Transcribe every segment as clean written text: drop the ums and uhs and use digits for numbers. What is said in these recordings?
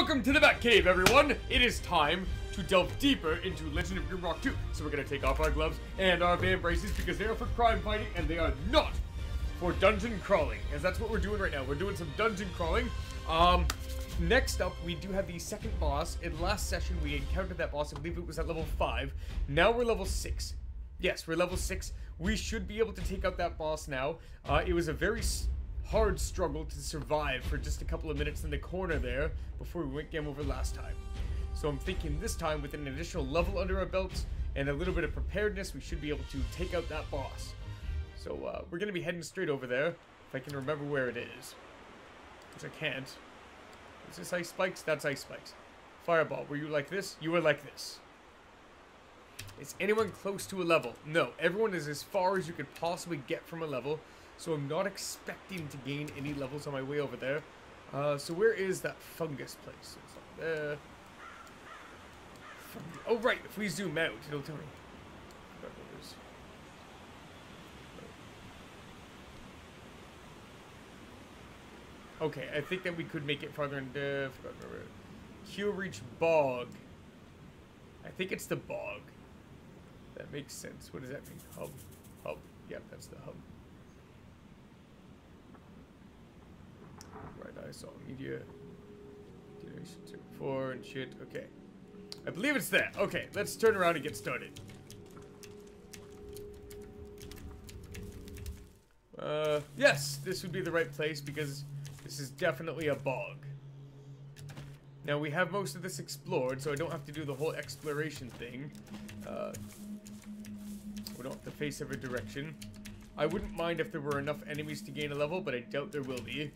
Welcome to the Batcave, everyone! It is time to delve deeper into Legend of Grimrock 2. So we're gonna take off our gloves and our van braces because they are for crime fighting and they are not for dungeon crawling, as that's what we're doing right now. We're doing some dungeon crawling. Next up, we do have the second boss. In last session, we encountered that boss. I believe it was at level 5. Now we're level 6. Yes, we're level 6. We should be able to take out that boss now. It was a very hard struggle to survive for just a couple of minutes in the corner there before we went game over last time. So I'm thinking this time, with an additional level under our belts and a little bit of preparedness, we should be able to take out that boss. So we're going to be heading straight over there, if I can remember where it is. Because I can't. Is this ice spikes? That's ice spikes. Fireball, were you like this? You were like this. Is anyone close to a level? No, everyone is as far as you could possibly get from a level. So I'm not expecting to gain any levels on my way over there. So where is that fungus place? It's not there. Oh, right. If we zoom out, it'll tell me. Okay, I think that we could make it farther and forgot to remember. Kielreach Bog. I think it's the bog. That makes sense. What does that mean? Hub. Hub. Yep, that's the hub. I saw media generation 4 and shit. Okay, I believe it's there. Okay, let's turn around and get started. Yes, this would be the right place because this is definitely a bog. Now we have most of this explored, so I don't have to do the whole exploration thing. We don't have to face every direction. I wouldn't mind if there were enough enemies to gain a level, but I doubt there will be.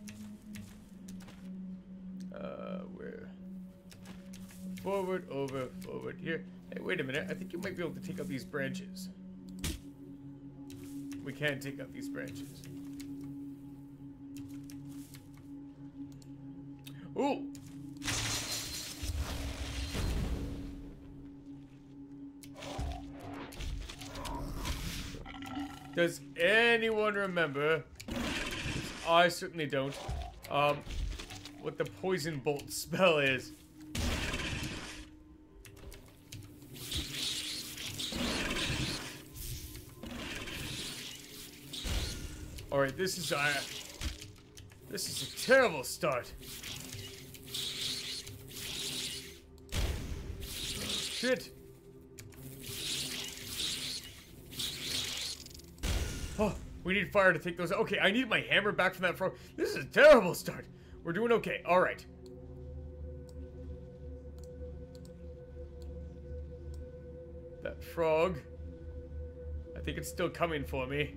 Forward, over, forward, here. Hey, wait a minute. I think you might be able to take out these branches. We can take out these branches. Ooh! Does anyone remember? I certainly don't. What the poison bolt spell is. Alright, this is a terrible start. Shit. Oh, we need fire to take those. Okay, I need my hammer back from that frog. This is a terrible start. We're doing okay. Alright. That frog. I think it's still coming for me.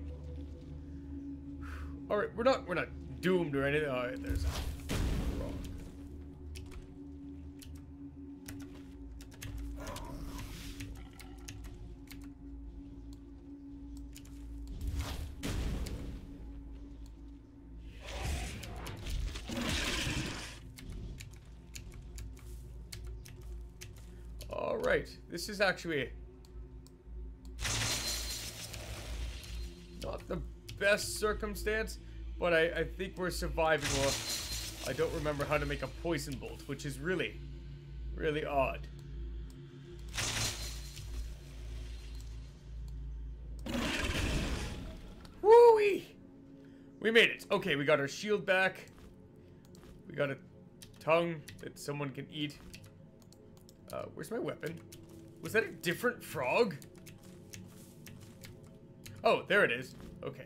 All right, we're not doomed or anything. All right, there's a rock. All right, this is actually not the best circumstance, but I think we're surviving. Well, I don't remember how to make a poison bolt, which is really, really odd. Woo-wee! We made it. Okay, we got our shield back. We got a tongue that someone can eat. Where's my weapon? Was that a different frog? Oh, there it is. Okay.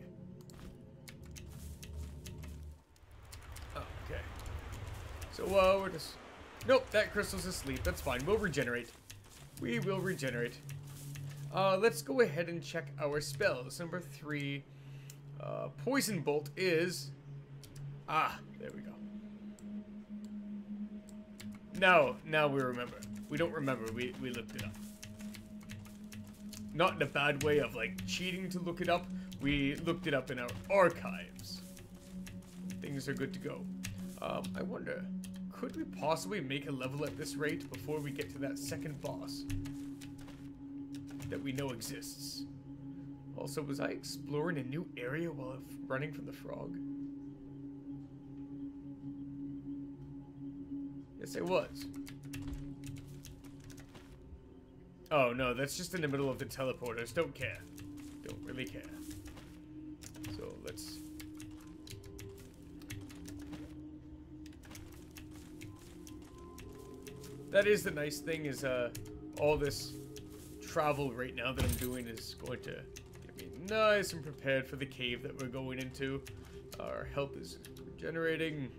So, we're just... Nope, that crystal's asleep. That's fine. We'll regenerate. We will regenerate. Let's go ahead and check our spells. Number 3. Poison Bolt is... Ah, there we go. Now we remember. We don't remember. We looked it up. Not in a bad way of, like, cheating to look it up. We looked it up in our archives. Things are good to go. I wonder, could we possibly make a level at this rate before we get to that second boss that we know exists? Also, was I exploring a new area while running from the frog? Yes, it was. Oh, no, that's just in the middle of the teleporters. Don't care. Don't really care. So, let's... That is the nice thing, is all this travel right now that I'm doing is going to get me nice and prepared for the cave that we're going into. Our health is regenerating.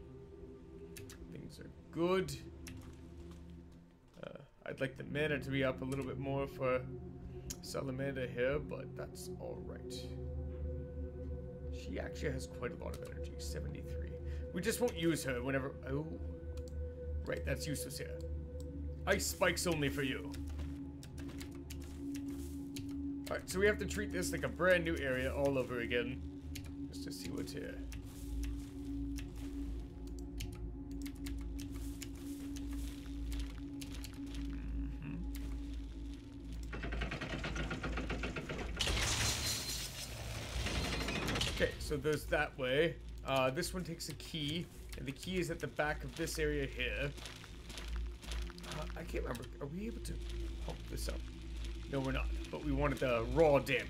Things are good. I'd like the mana to be up a little bit more for Salamander here, but that's alright. She actually has quite a lot of energy, 73. We just won't use her whenever... Oh. Right, that's useless here. Ice spikes only for you. Alright, so we have to treat this like a brand new area all over again. Just to see what's here. Okay, so there's that way. This one takes a key, and the key is at the back of this area here. I can't remember. Are we able to pump this up? No, we're not. But we wanted the raw damage.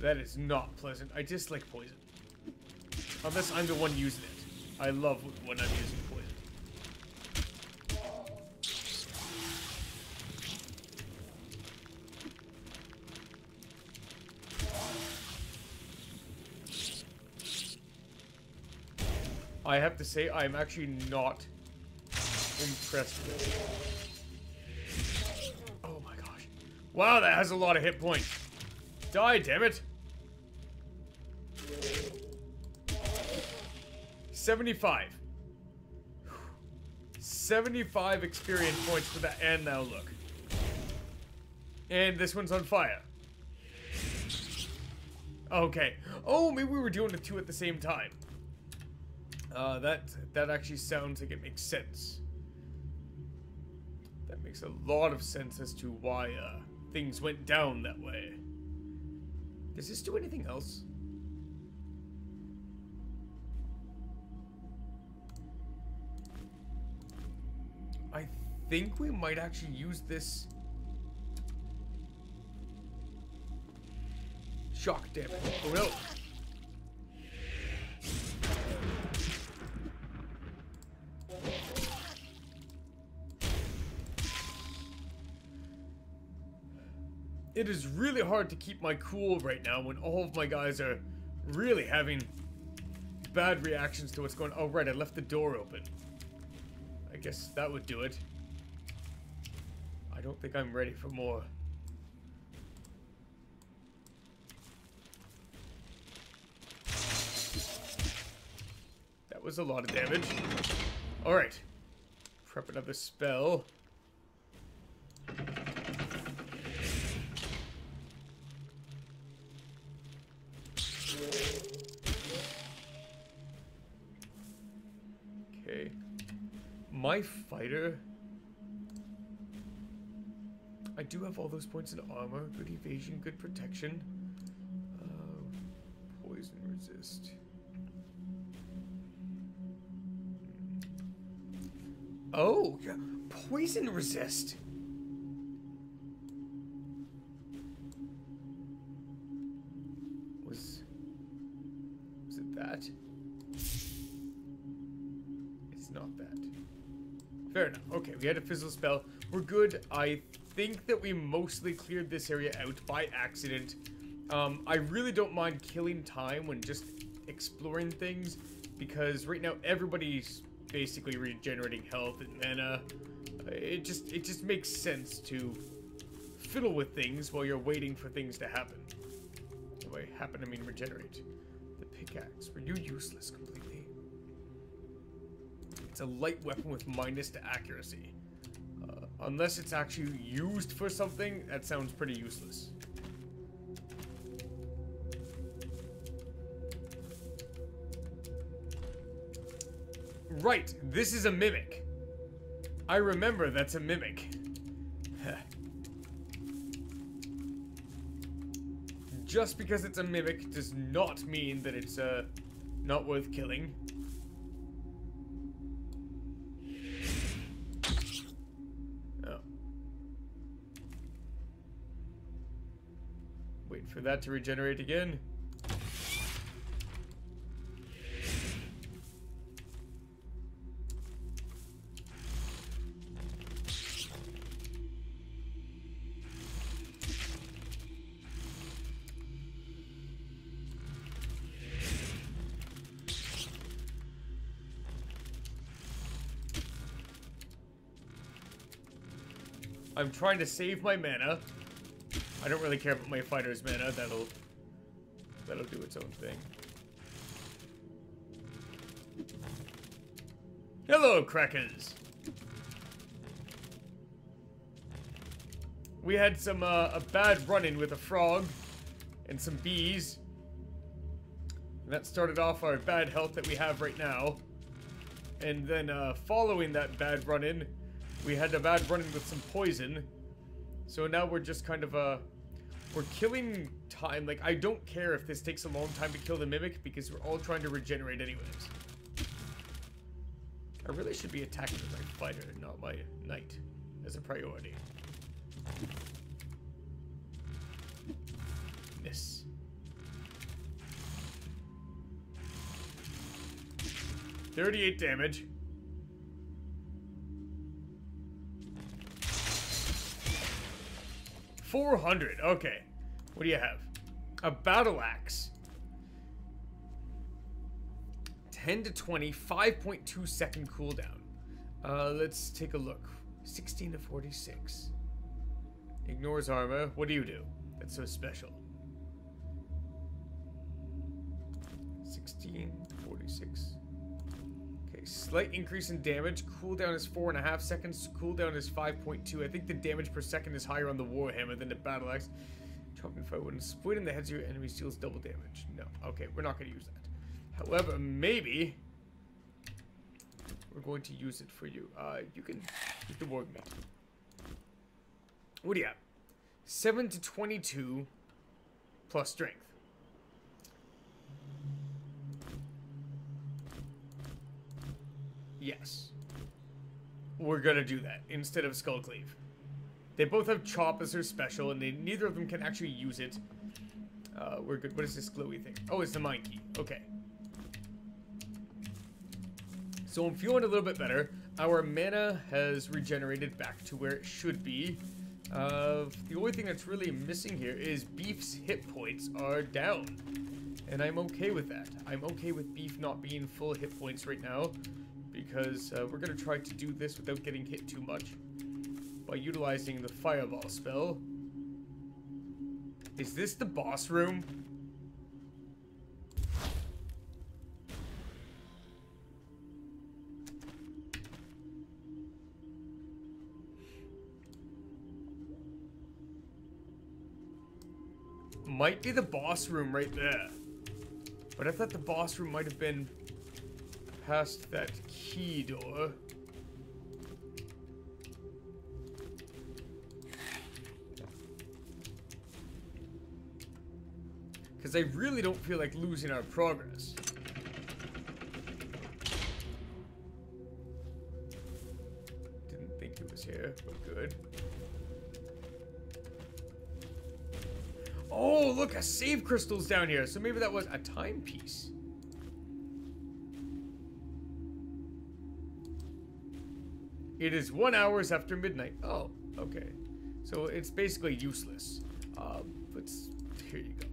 That is not pleasant. I dislike poison. Unless I'm the one using it. I love when I'm using poison. I have to say, I'm actually not impressed with it. Oh my gosh. Wow, that has a lot of hit points. Die, damn it. 75. 75 experience points for that, and now look. And this one's on fire. Okay. Oh, maybe we were doing the two at the same time. That actually sounds like it makes sense. That makes a lot of sense as to why things went down that way. Does this do anything else? I think we might actually use this shock damage. Oh no! It is really hard to keep my cool right now when all of my guys are really having bad reactions to what's going on. Oh, right, I left the door open. I guess that would do it. I don't think I'm ready for more. That was a lot of damage. All right. Prep another spell. My fighter. I do have all those points in armor. Good evasion, good protection. Poison resist. Oh, yeah. Poison resist. Was it that? It's not that. Fair enough. Okay, we had a fizzle spell. We're good. I think that we mostly cleared this area out by accident. I really don't mind killing time when just exploring things, because right now everybody's basically regenerating health and mana. It just makes sense to fiddle with things while you're waiting for things to happen. By happen, I mean regenerate. The pickaxe. Were you useless completely? It's a light weapon with minus to accuracy. Unless it's actually used for something, that sounds pretty useless. Right, this is a mimic. I remember that's a mimic. Just because it's a mimic does not mean that it's not worth killing. Oh. Wait for that to regenerate again. I'm trying to save my mana. I don't really care about my fighter's mana. That'll do its own thing. Hello, crackers. We had some a bad run-in with a frog and some bees. And that started off our bad health that we have right now. And then following that bad run-in, we had a bad run-in with some poison, so now we're just kind of we're killing time. Like, I don't care if this takes a long time to kill the mimic because we're all trying to regenerate anyways. I really should be attacking my fighter, not my knight, as a priority. Miss. Yes. 38 damage. $400. Okay. What do you have? A battle axe. 10 to 20, 5.2 second cooldown. Let's take a look. 16 to 46. Ignores armor. What do? That's so special. 16, 46. Okay, slight increase in damage. Cooldown is 4.5 seconds. Cooldown is 5.2. I think the damage per second is higher on the Warhammer than the battle axe. Chopping fire wouldn't split in the heads of your enemy deals double damage. No. Okay, we're not going to use that. However, maybe we're going to use it for you. You can use the warg meat. What do you have? 7 to 22 plus strength. Yes. We're gonna do that instead of Skullcleave. They both have Chop as their special, and neither of them can actually use it. We're good. What is this glowy thing? Oh, it's the Mind Key. Okay. So I'm feeling a little bit better. Our mana has regenerated back to where it should be. The only thing that's really missing here is Beef's hit points are down. And I'm okay with that. I'm okay with Beef not being full hit points right now, because we're going to try to do this without getting hit too much by utilizing the fireball spell. Is this the boss room? Might be the boss room right there. But I thought the boss room might have been past that key door. Because I really don't feel like losing our progress. Didn't think it was here, but good. Oh, look, a save crystal's down here. So maybe that was a timepiece. It is 1 hour after midnight. Oh, okay. So it's basically useless. Here you go.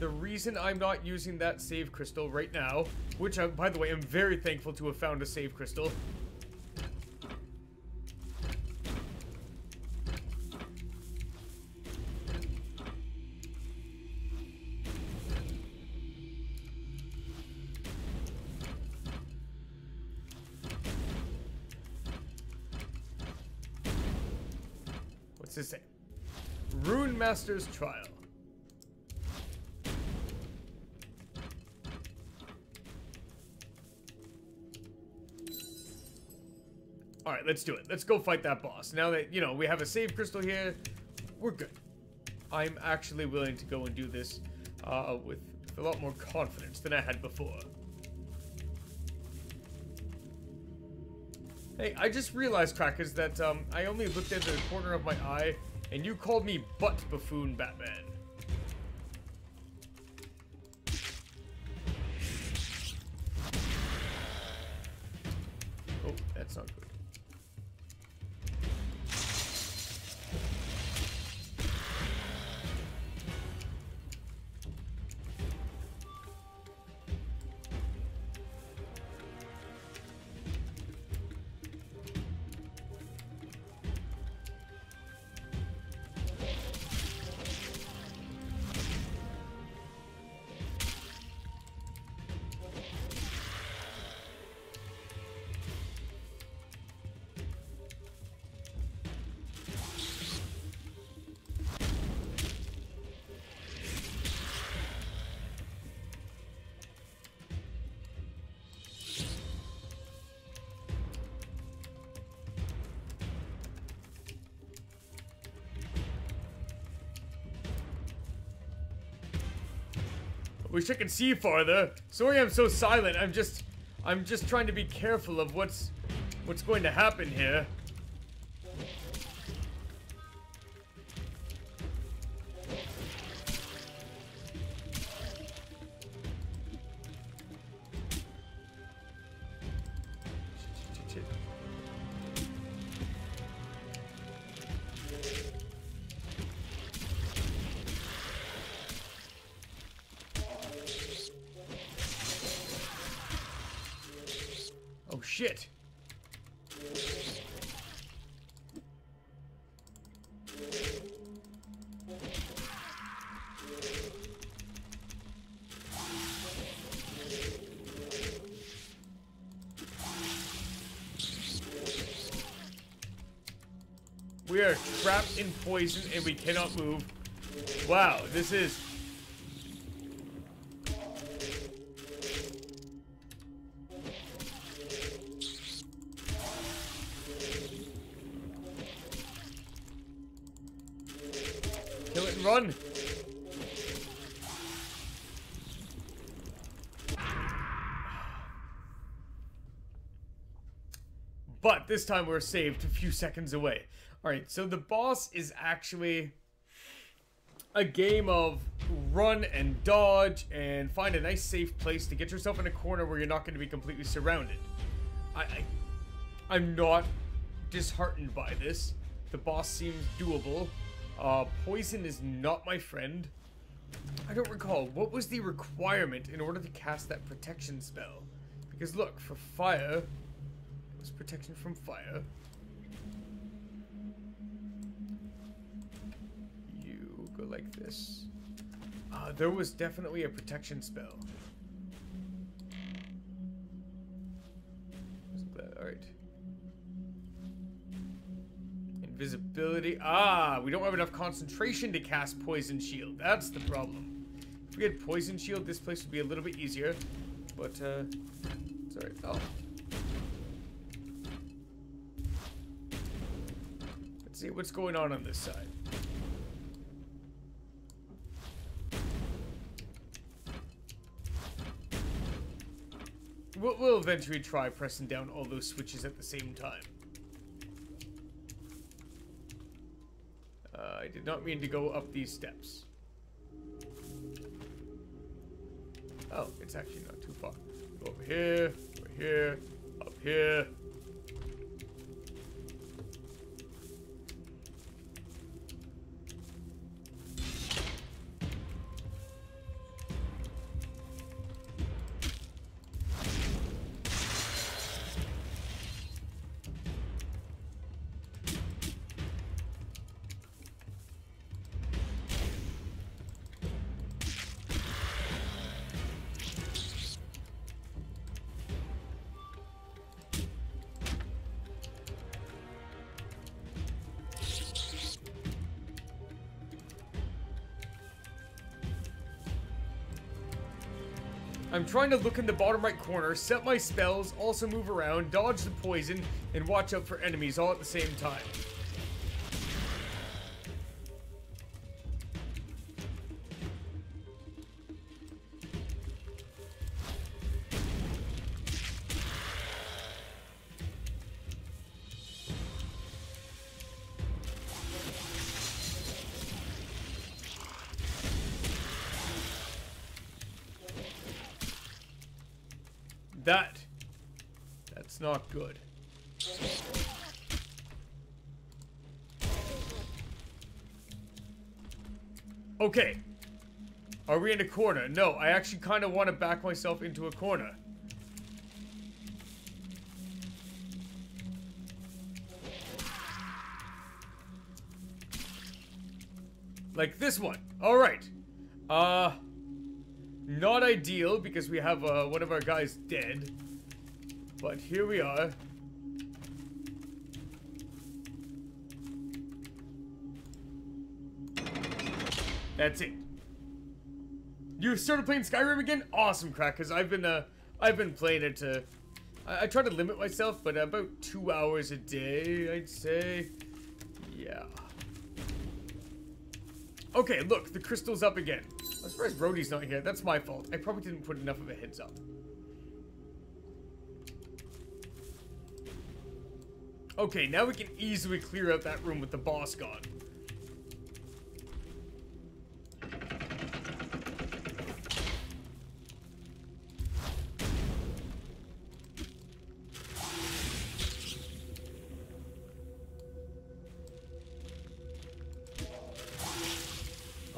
The reason I'm not using that save crystal right now, which, by the way, I'm very thankful to have found a save crystal. Master's Trial. Alright, let's do it. Let's go fight that boss. Now that, you know, we have a save crystal here, we're good. I'm actually willing to go and do this with a lot more confidence than I had before. Hey, I just realized, Crackers, that I only looked into the corner of my eye, and you called me Butt Buffoon Batman. Oh, that's not good. Wish I could see farther. Sorry I'm so silent. I'm just trying to be careful of what's going to happen here. Shit. We are trapped in poison and we cannot move. Wow, this is... But this time we're saved a few seconds away. Alright, so the boss is actually a game of run and dodge and find a nice safe place to get yourself in a corner where you're not going to be completely surrounded. I'm not disheartened by this. The boss seems doable. Poison is not my friend. I don't recall. What was the requirement in order to cast that protection spell? Because look, for fire, it was protection from fire. You go like this. There was definitely a protection spell. Alright. Invisibility. Ah, we don't have enough concentration to cast Poison Shield. That's the problem. If we had Poison Shield, this place would be a little bit easier. But, sorry. Oh. Let's see what's going on this side. We'll eventually try pressing down all those switches at the same time. I did not mean to go up these steps. Oh, it's actually not too far. Go over here, up here. I'm trying to look in the bottom right corner, set my spells, also move around, dodge the poison, and watch out for enemies all at the same time. That's not good. Okay. Are we in a corner? No, I actually kind of want to back myself into a corner. Like this one. Alright. Not ideal because we have one of our guys dead. But here we are. That's it. You started playing Skyrim again? Awesome, crack. Cause I've been playing it. I try to limit myself, but about 2 hours a day, I'd say. Yeah. Okay, look, the crystal's up again. I'm surprised Rhodey's not here. That's my fault. I probably didn't put enough of a heads up. Okay, now we can easily clear out that room with the boss gone.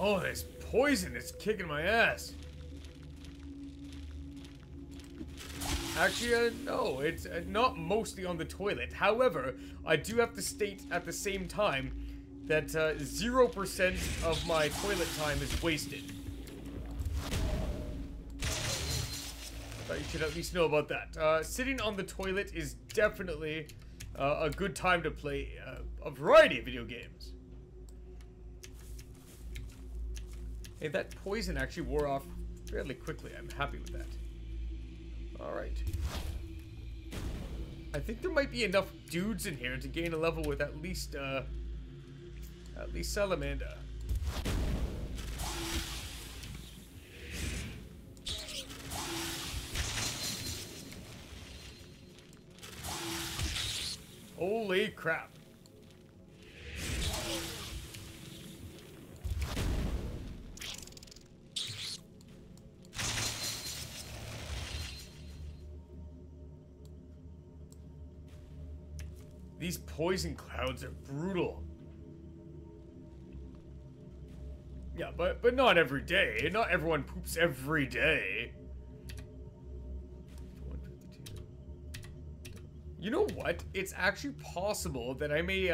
Oh, this poison is kicking my ass. Actually, no, it's not mostly on the toilet. However, I do have to state at the same time that 0% of my toilet time is wasted. Thought you should at least know about that. Sitting on the toilet is definitely a good time to play a variety of video games. Hey, that poison actually wore off fairly quickly. I'm happy with that. Alright. I think there might be enough dudes in here to gain a level with at least Salamander. Holy crap. These poison clouds are brutal. Yeah, but not every day. Not everyone poops every day. You know what? It's actually possible that I may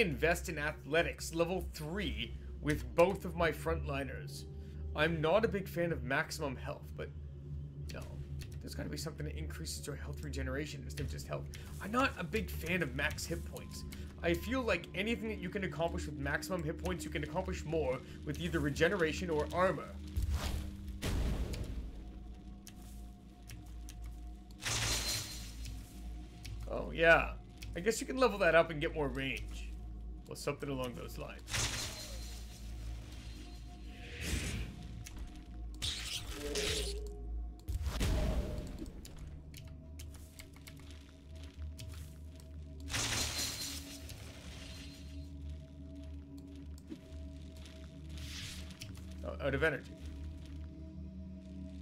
invest in athletics level 3 with both of my frontliners. I'm not a big fan of maximum health, but no. There's got to be something that increases your health regeneration instead of just health. I'm not a big fan of max hit points. I feel like anything that you can accomplish with maximum hit points, you can accomplish more with either regeneration or armor. Oh, yeah. I guess you can level that up and get more range. Well, something along those lines. Out of energy.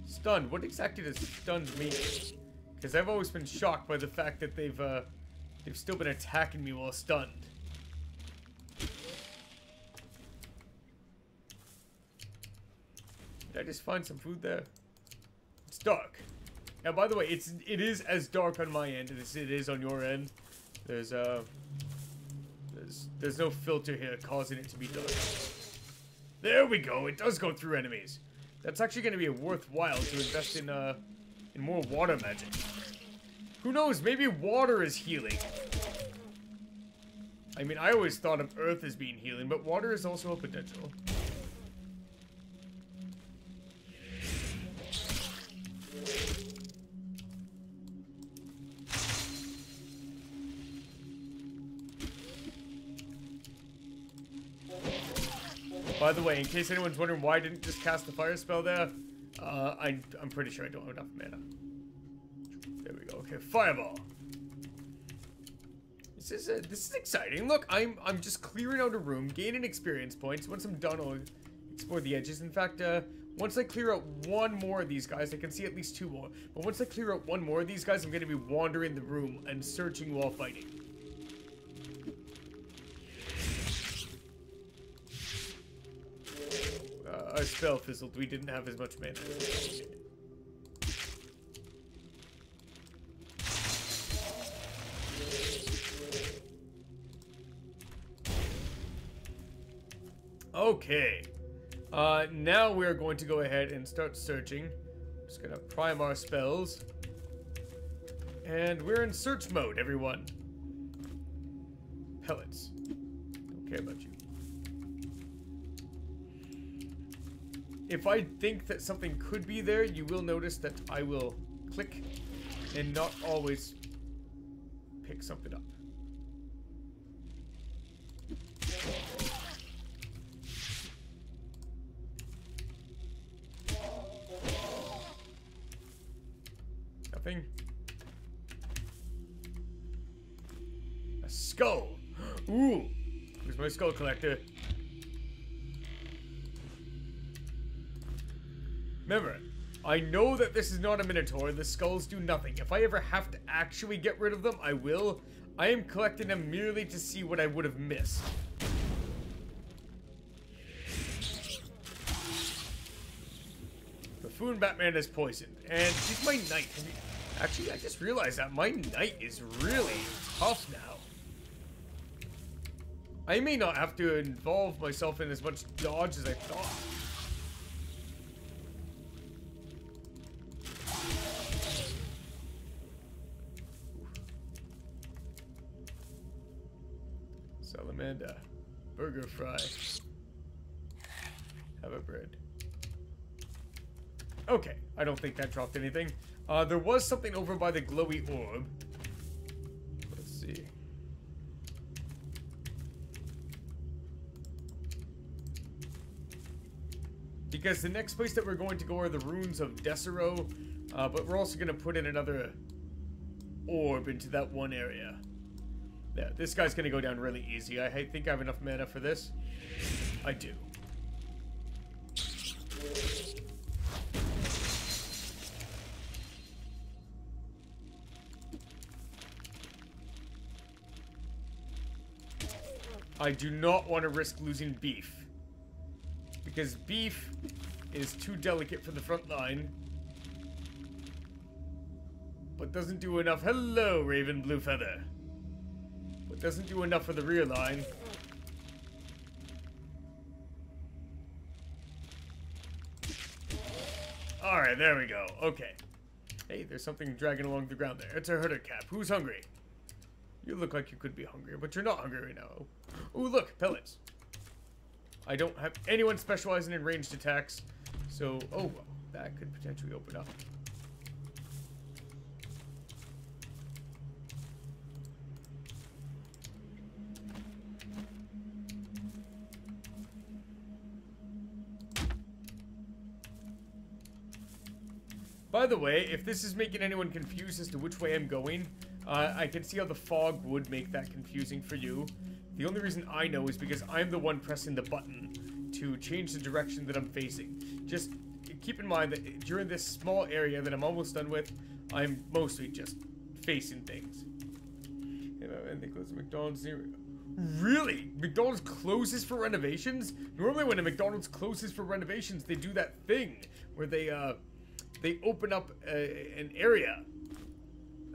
Stunned. What exactly does stunned mean? Because I've always been shocked by the fact that they've still been attacking me while stunned. Did I just find some food there? It's dark. Now, by the way, it is as dark on my end as it is on your end. There's no filter here causing it to be dark. There we go. It does go through enemies. That's actually going to be worthwhile to invest in more water magic. Who knows? Maybe water is healing. I mean, I always thought of earth as being healing, but water is also a potential. By the way, in case anyone's wondering why I didn't just cast the fire spell there, I'm pretty sure I don't have enough mana. There we go. Okay, fireball. This is exciting. Look, I'm just clearing out a room, gaining experience points. Once I'm done, I'll explore the edges. In fact, once I clear out one more of these guys, I can see at least two more. But once I clear out one more of these guys, I'm going to be wandering the room and searching while fighting. Our spell fizzled. We didn't have as much mana. Okay. Now we're going to go ahead and start searching. Just gonna prime our spells. And we're in search mode, everyone. Pellets. Don't care about you. If I think that something could be there, you will notice that I will click and not always pick something up. Nothing. A skull. Ooh, who's my skull collector? Remember, I know that this is not a minotaur. The skulls do nothing. If I ever have to actually get rid of them, I will. I am collecting them merely to see what I would have missed. BuffoonBatman is poisoned. And he's my knight. Actually, I just realized that my knight is really tough now. I may not have to involve myself in as much dodge as I thought. Salamander, burger fry, have a bread. Okay, I don't think that dropped anything. There was something over by the glowy orb. Let's see. Because the next place that we're going to go are the Ruins of Desarune, but we're also going to put in another orb into that one area. Yeah, this guy's gonna go down really easy. I think I have enough mana for this. I do. I do not want to risk losing beef. Because beef is too delicate for the front line. But doesn't do enough. Hello, Raven Bluefeather. Doesn't do enough for the rear line. Alright, there we go. Okay. Hey, there's something dragging along the ground there. It's a herder cap. Who's hungry? You look like you could be hungry, but you're not hungry right now. Ooh, look, pellets. I don't have anyone specializing in ranged attacks, so... Oh, well, that could potentially open up. By the way, if this is making anyone confused as to which way I'm going, I can see how the fog would make that confusing for you. The only reason I know is because I'm the one pressing the button to change the direction that I'm facing. Just keep in mind that during this small area that I'm almost done with, I'm mostly just facing things. And they close the McDonald's near... Really? McDonald's closes for renovations? Normally when a McDonald's closes for renovations, they do that thing where they open up an area,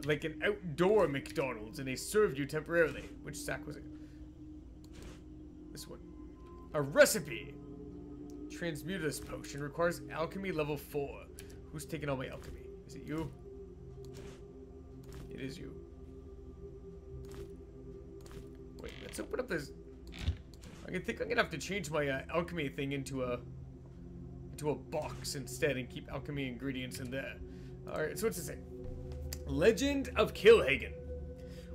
like an outdoor McDonald's, and they serve you temporarily. Which sack was it? This one. A recipe. Transmutus potion requires alchemy level 4. Who's taking all my alchemy? Is it you? It is you. Wait, let's open up this. I think I'm gonna have to change my alchemy thing into a box instead and keep alchemy ingredients in there. Alright, so what's this thing? Legend of Kilhagen.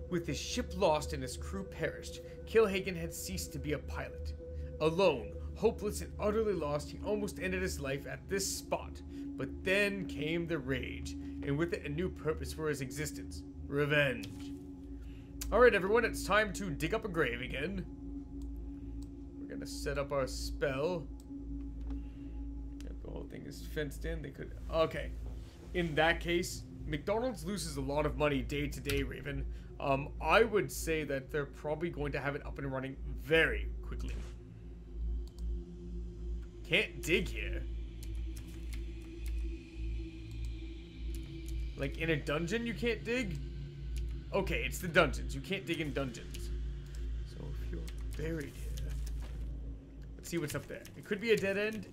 With his ship lost and his crew perished, Kilhagen had ceased to be a pilot. Alone, Hopeless and utterly lost, he almost ended his life at this spot. But then came the rage, and with it a new purpose for his existence. Revenge. Alright everyone, it's time to dig up a grave again. We're gonna set up our spell. If the whole thing is fenced in, they could... Okay. In that case, McDonald's loses a lot of money day to day, Raven. I would say that they're probably going to have it up and running very quickly. Can't dig here. Like in a dungeon you can't dig? Okay, it's the dungeons. You can't dig in dungeons. So if you're buried here... Let's see what's up there. It could be a dead end.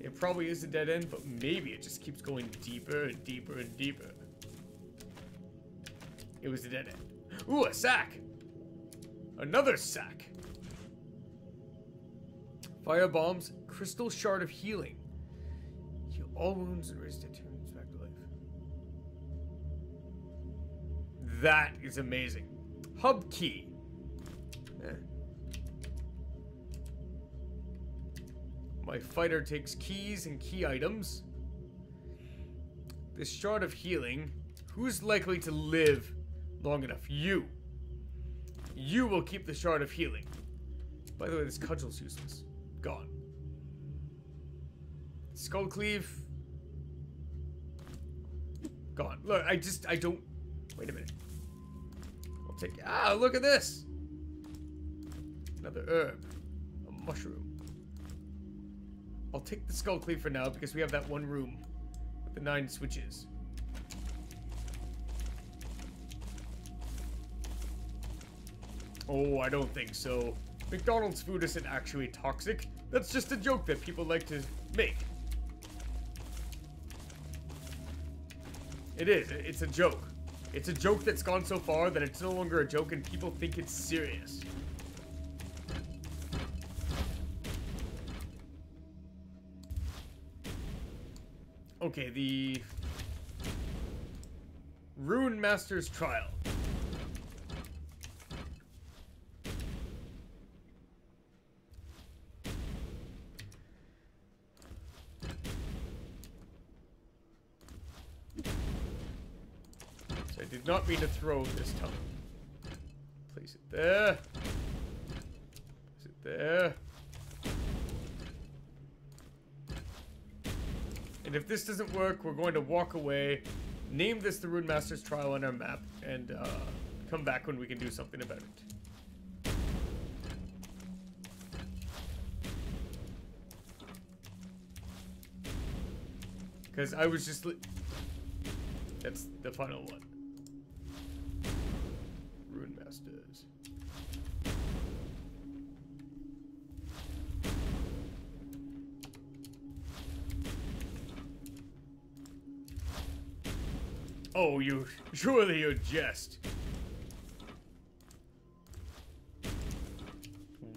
It probably is a dead end, but maybe it just keeps going deeper and deeper and deeper. It was a dead end. Ooh, a sack! Another sack! Fire bombs, crystal shard of healing. Heal all wounds and raise dead humans back to life. That is amazing. Hub key. Eh. My fighter takes keys and key items. This shard of healing. Who's likely to live long enough? You. You will keep the shard of healing. By the way, this cudgel's useless. Gone. Skull cleave. Gone. Look, I don't... Wait a minute. I'll take... Ah, look at this! Another herb. A mushroom. I'll take the skull cleave for now because we have that one room with the 9 switches. Oh, I don't think so. McDonald's food isn't actually toxic. That's just a joke that people like to make. It is. It's a joke. It's a joke that's gone so far that it's no longer a joke and people think it's serious. Okay, the Rune Master's Trial. So I did not mean to throw this tunnel. Place it there. Place it there. And if this doesn't work, we're going to walk away, name this the Rune Master's Trial on our map, and come back when we can do something about it. Because I was just... That's the final one. Rune Masters. Oh, you... Surely you jest.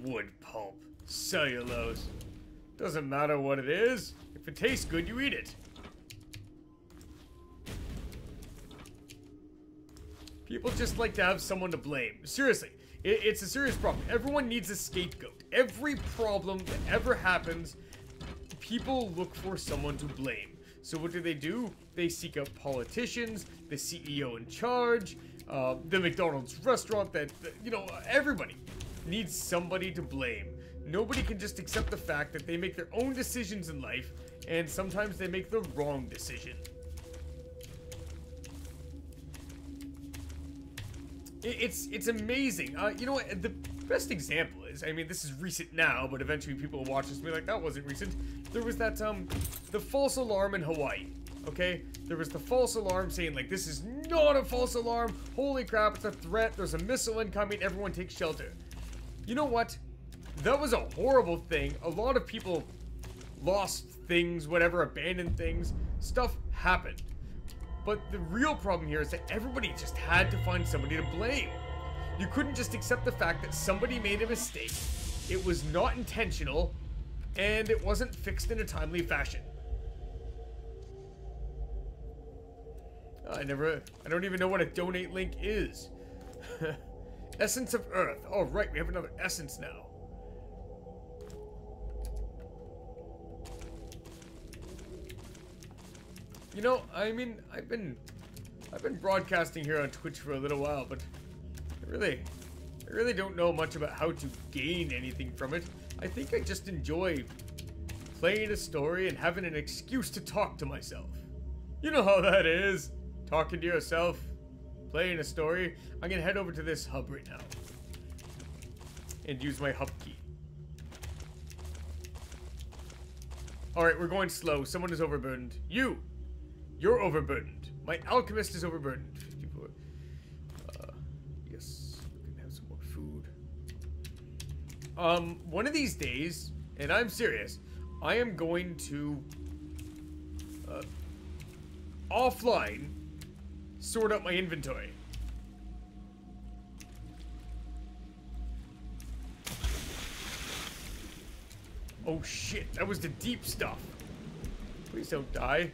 Wood pulp. Cellulose. Doesn't matter what it is. If it tastes good, you eat it. People just like to have someone to blame. Seriously. It's a serious problem. Everyone needs a scapegoat. Every problem that ever happens, people look for someone to blame. So what do? They seek out politicians, the CEO in charge, the McDonald's restaurant that, you know, everybody needs somebody to blame. Nobody can just accept the fact that they make their own decisions in life, and sometimes they make the wrong decision. It's amazing. You know what? The best example is, I mean, this is recent now, but eventually people will watch this and be like, that wasn't recent. There was that, the false alarm in Hawaii, okay? There was the false alarm saying, like, this is not a false alarm. Holy crap, it's a threat. There's a missile incoming. Everyone take shelter. You know what? That was a horrible thing. A lot of people lost things, whatever, abandoned things. Stuff happened. But the real problem here is that everybody just had to find somebody to blame. You couldn't just accept the fact that somebody made a mistake. It was not intentional. And it wasn't fixed in a timely fashion. I don't even know what a donate link is. Essence of Earth. Oh, right, we have another essence now. You know, I mean, I've been broadcasting here on Twitch for a little while, but I really don't know much about how to gain anything from it. I think I just enjoy playing a story and having an excuse to talk to myself. You know how that is. Talking to yourself, playing a story. I'm gonna head over to this hub right now and use my hub key. Alright, we're going slow. Someone is overburdened. You! You're overburdened. My alchemist is overburdened. 54. Yes. We can have some more food. One of these days, and I'm serious, I am going to offline sort out my inventory. Oh shit, that was the deep stuff. Please don't die.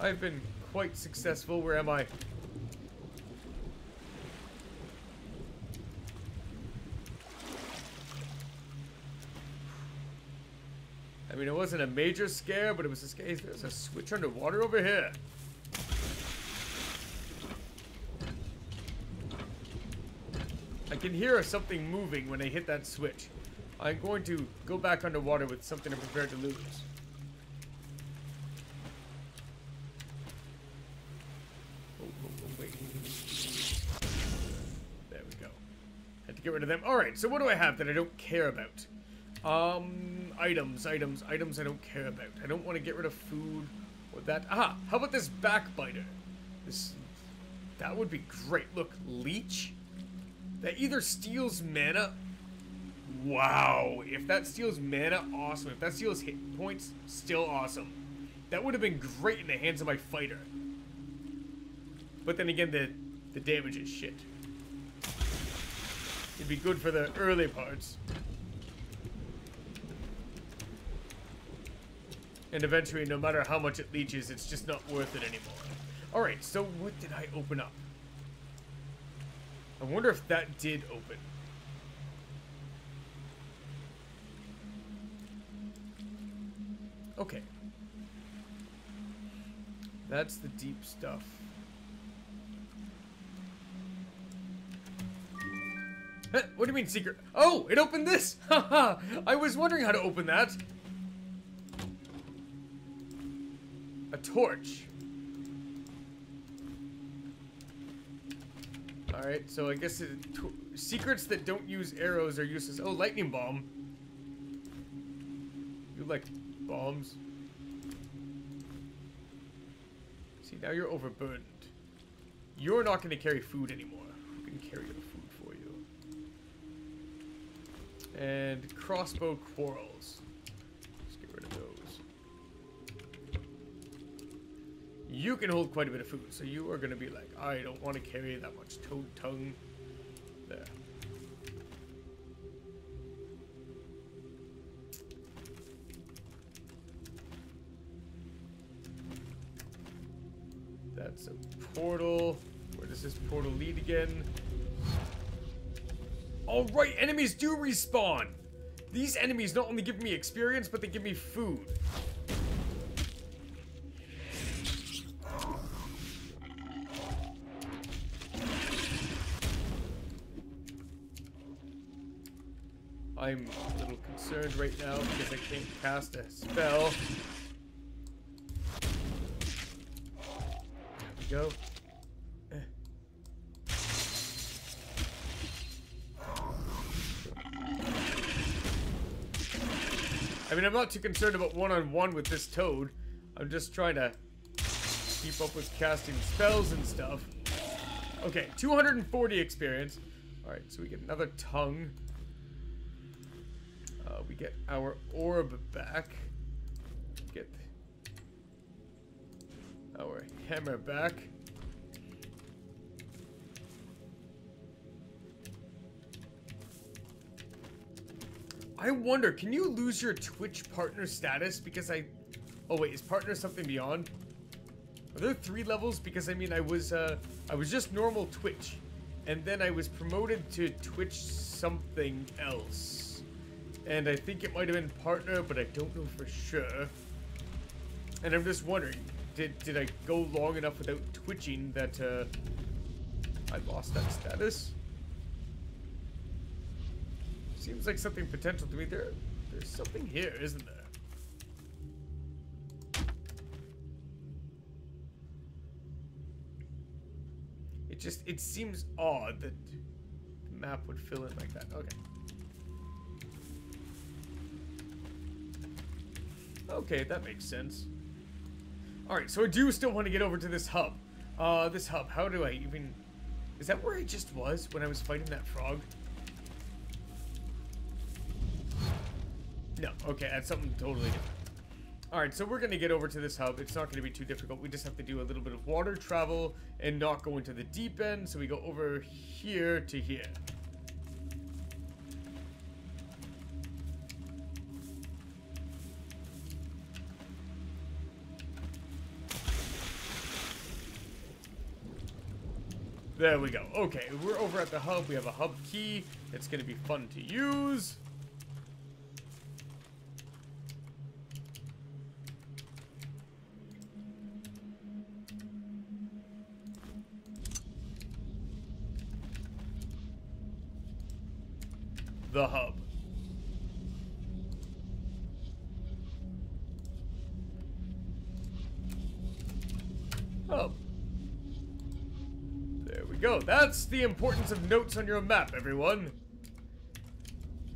I've been quite successful. Where am I? I mean, it wasn't a major scare, but it was a scare. There's a switch underwater over here. I can hear something moving when I hit that switch. I'm going to go back underwater with something I'm prepared to lose. Oh, wait. There we go. Had to get rid of them. Alright, so what do I have that I don't care about? Items I don't care about. I don't want to get rid of food or that. Ah, how about this backbiter? That would be great. Look, leech. That either steals mana. Wow, if that steals mana, awesome. If that steals hit points, still awesome. That would have been great in the hands of my fighter. But then again, the damage is shit. It'd be good for the early parts. And eventually, no matter how much it leeches, it's just not worth it anymore. Alright, so what did I open up? I wonder if that did open. Okay. That's the deep stuff. Huh, what do you mean secret? Oh, it opened this! Haha! I was wondering how to open that. A torch. Alright, so I guess secrets that don't use arrows are useless. Oh, lightning bomb. You like bombs. See, now you're overburdened. You're not going to carry food anymore. We can carry your food for you. And crossbow quarrels. Let's get rid of those. You can hold quite a bit of food, so you are going to be like, I don't want to carry that much toad tongue. There. That's a portal. Where does this portal lead again? Alright, enemies do respawn! These enemies not only give me experience, but they give me food. I'm a little concerned right now because I can't cast a spell. Go. I mean, I'm not too concerned about one-on-one with this toad. I'm just trying to keep up with casting spells and stuff. Okay, 240 experience. Alright, so we get another tongue. We get our orb back. Get our hammer back. I wonder, can you lose your Twitch partner status? Because oh wait, is partner something beyond? Are there 3 levels? Because I mean, I was just normal Twitch, and then I was promoted to Twitch something else, and I think it might have been partner, but I don't know for sure. And I'm just wondering, did I go long enough without twitching that I lost that status? Seems like something potential to me. There's something here, isn't there? It seems odd that the map would fill in like that. Okay. Okay, that makes sense. Alright, so I do still want to get over to this hub. This hub, how do I even... Is that where I just was when I was fighting that frog? No, okay, that's something totally different. Alright, so we're going to get over to this hub. It's not going to be too difficult. We just have to do a little bit of water travel and not go into the deep end. So we go over here to here. There we go. Okay, we're over at the hub. We have a hub key. It's going to be fun to use. The hub. Hub. There we go. That's the importance of notes on your map, everyone.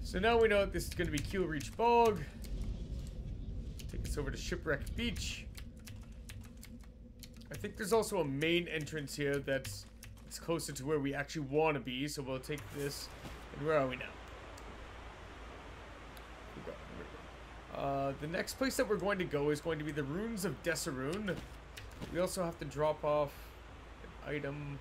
So now we know that this is going to be Kielreach Bog. Take us over to Shipwreck Beach. I think there's also a main entrance here that's closer to where we actually want to be. So we'll take this. And where are we now? The next place that we're going to go is going to be the Ruins of Desarune. We also have to drop off an item.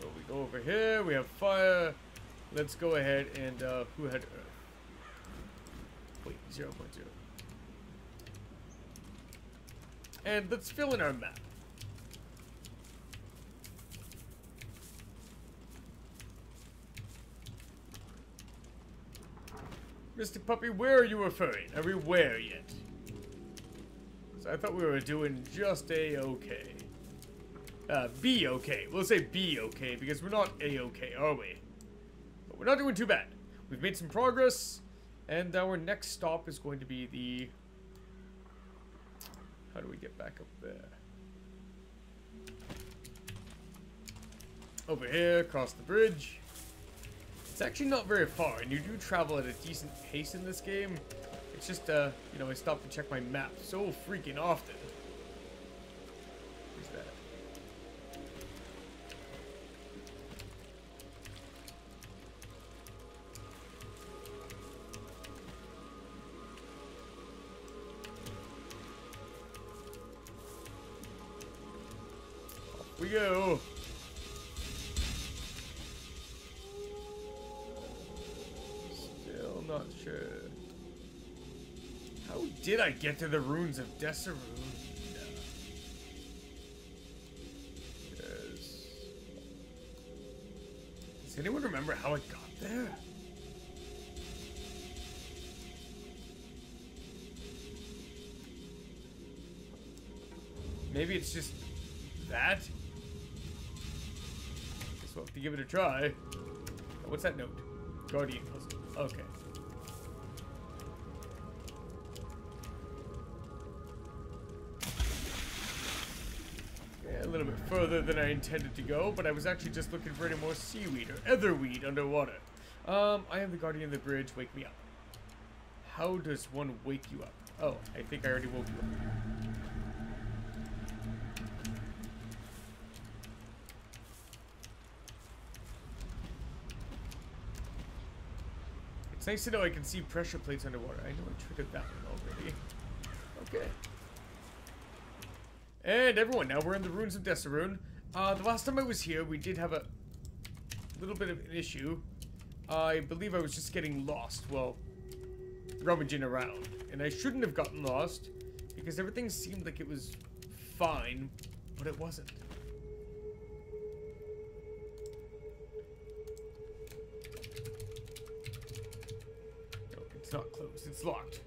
So we go over here, we have fire. Let's go ahead and, who had Earth? Wait, 0.0. And let's fill in our map. Mystic Puppy, where are you referring? Are we where yet? So I thought we were doing just A-okay. B-okay. We'll say B-okay because we're not A-okay, are we? But we're not doing too bad. We've made some progress. And our next stop is going to be the... How do we get back up there? Over here, across the bridge. It's actually not very far, and you do travel at a decent pace in this game. It's just, you know, I stop to check my map so freaking often. Where's that? We go. Still not sure. How did I get to the Ruins of Desarune? Yes. Does anyone remember how I got there? Maybe it's just that. We'll have to give it a try. What's that note? Guardian puzzle. Okay. Yeah, a little bit further than I intended to go, but I was actually just looking for any more seaweed or etherweed underwater. I am the guardian of the bridge. Wake me up. How does one wake you up? Oh, I think I already woke you up. It's nice to know I can see pressure plates underwater. I know I triggered that one already. Okay. And everyone, now we're in the Ruins of Desarune. The last time I was here, we did have a little bit of an issue. I believe I was just getting lost while rummaging around. And I shouldn't have gotten lost because everything seemed like it was fine, but it wasn't. No, it's not closed, it's locked.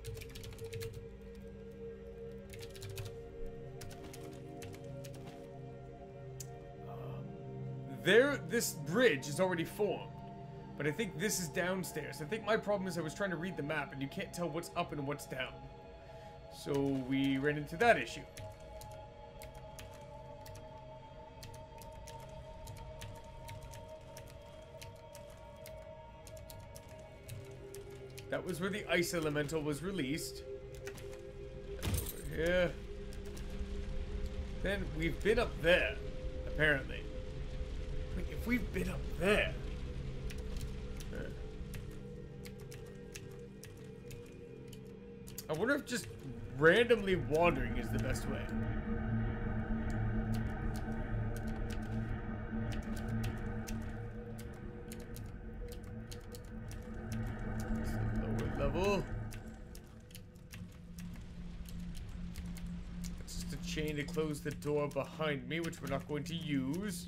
This bridge is already formed, but I think this is downstairs. I think my problem is I was trying to read the map and you can't tell what's up and what's down. So we ran into that issue. That was where the ice elemental was released. Over here. Then we've been up there, apparently. Wait, if we've been up there... I wonder if just randomly wandering is the best way. Lower level. It's just a chain to close the door behind me, which we're not going to use.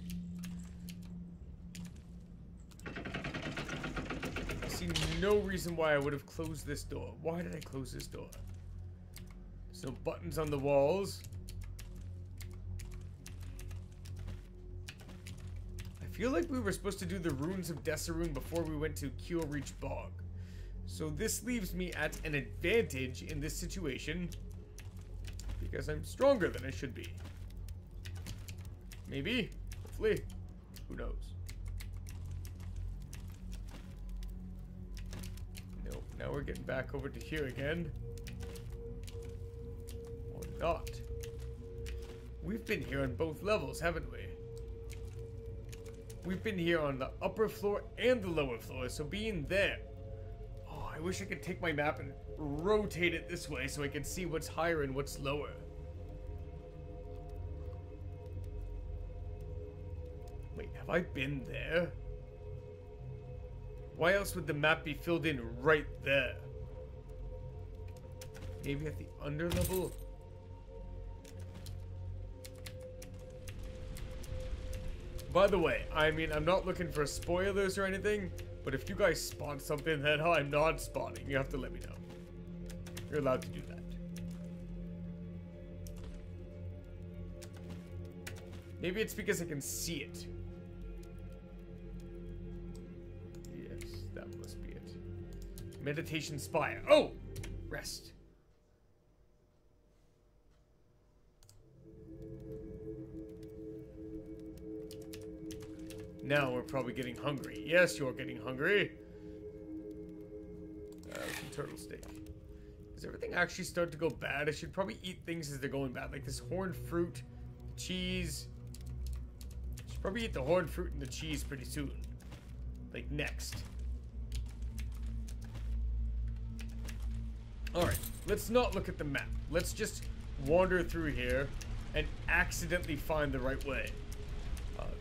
No reason why I would have closed this door. Why did I close this door? There's no buttons on the walls. I feel like we were supposed to do the Ruins of Desarune before we went to Kielreach Bog. So this leaves me at an advantage in this situation because I'm stronger than I should be. Maybe. Hopefully. Who knows? Now we're getting back over to here again. Or not. We've been here on both levels, haven't we? We've been here on the upper floor and the lower floor, so being there. Oh, I wish I could take my map and rotate it this way so I could see what's higher and what's lower. Wait, have I been there? Why else would the map be filled in right there? Maybe at the under level? By the way, I mean, I'm not looking for spoilers or anything, but if you guys spot something that I'm not spotting, you have to let me know. You're allowed to do that. Maybe it's because I can see it. Meditation Spire. Oh! Rest. Now we're probably getting hungry. Yes, you're getting hungry. Some turtle steak. Does everything actually start to go bad? I should probably eat things as they're going bad. Like this horned fruit, cheese. I should probably eat the horned fruit and the cheese pretty soon. Like next. Alright, let's not look at the map. Let's just wander through here and accidentally find the right way.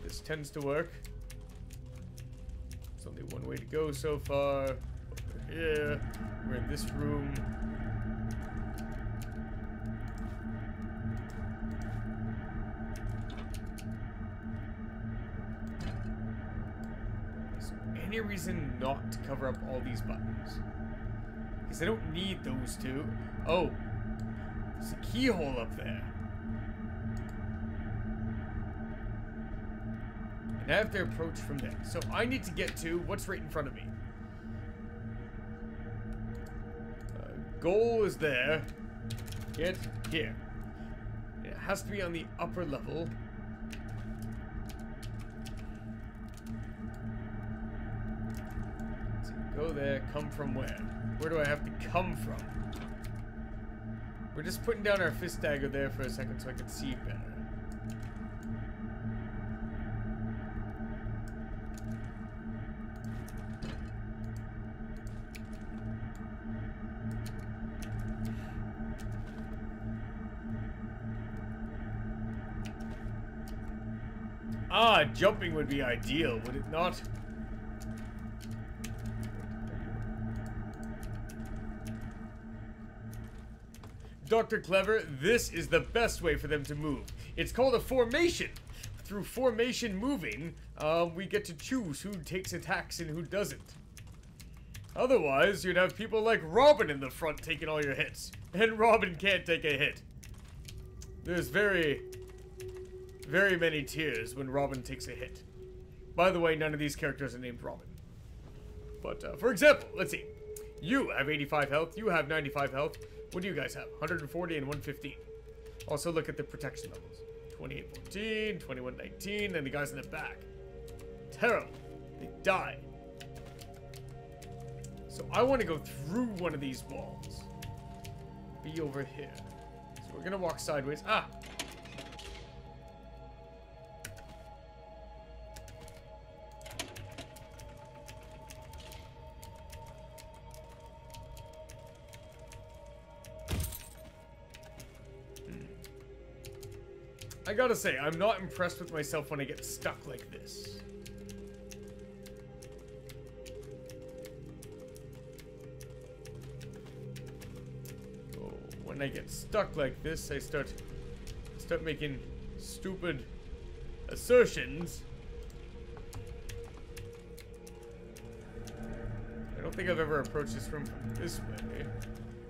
This tends to work. There's only one way to go so far. Over here. We're in this room. Is there any reason not to cover up all these buttons? Because I don't need those two. Oh. There's a keyhole up there. And I have to approach from there. So I need to get to what's right in front of me. Goal is there. Get here. It has to be on the upper level. So go there. Come from where? Where do I have to come from? We're just putting down our fist dagger there for a second so I can see better. Ah, jumping would be ideal, would it not? Dr. Clever, this is the best way for them to move. It's called a formation. Through formation moving, we get to choose who takes attacks and who doesn't. Otherwise, you'd have people like Robin in the front taking all your hits. And Robin can't take a hit. There's very many tiers when Robin takes a hit. By the way, none of these characters are named Robin. But, for example, let's see. You have 85 health, you have 95 health. What do you guys have? 140 and 115. Also look at the protection levels. 2814, 2119, and the guys in the back. Terrible. They die. So I want to go through one of these walls. Be over here. So we're going to walk sideways. Ah! I gotta say, I'm not impressed with myself when I get stuck like this. Oh, when I get stuck like this, I start making stupid assertions. I don't think I've ever approached this room from this way.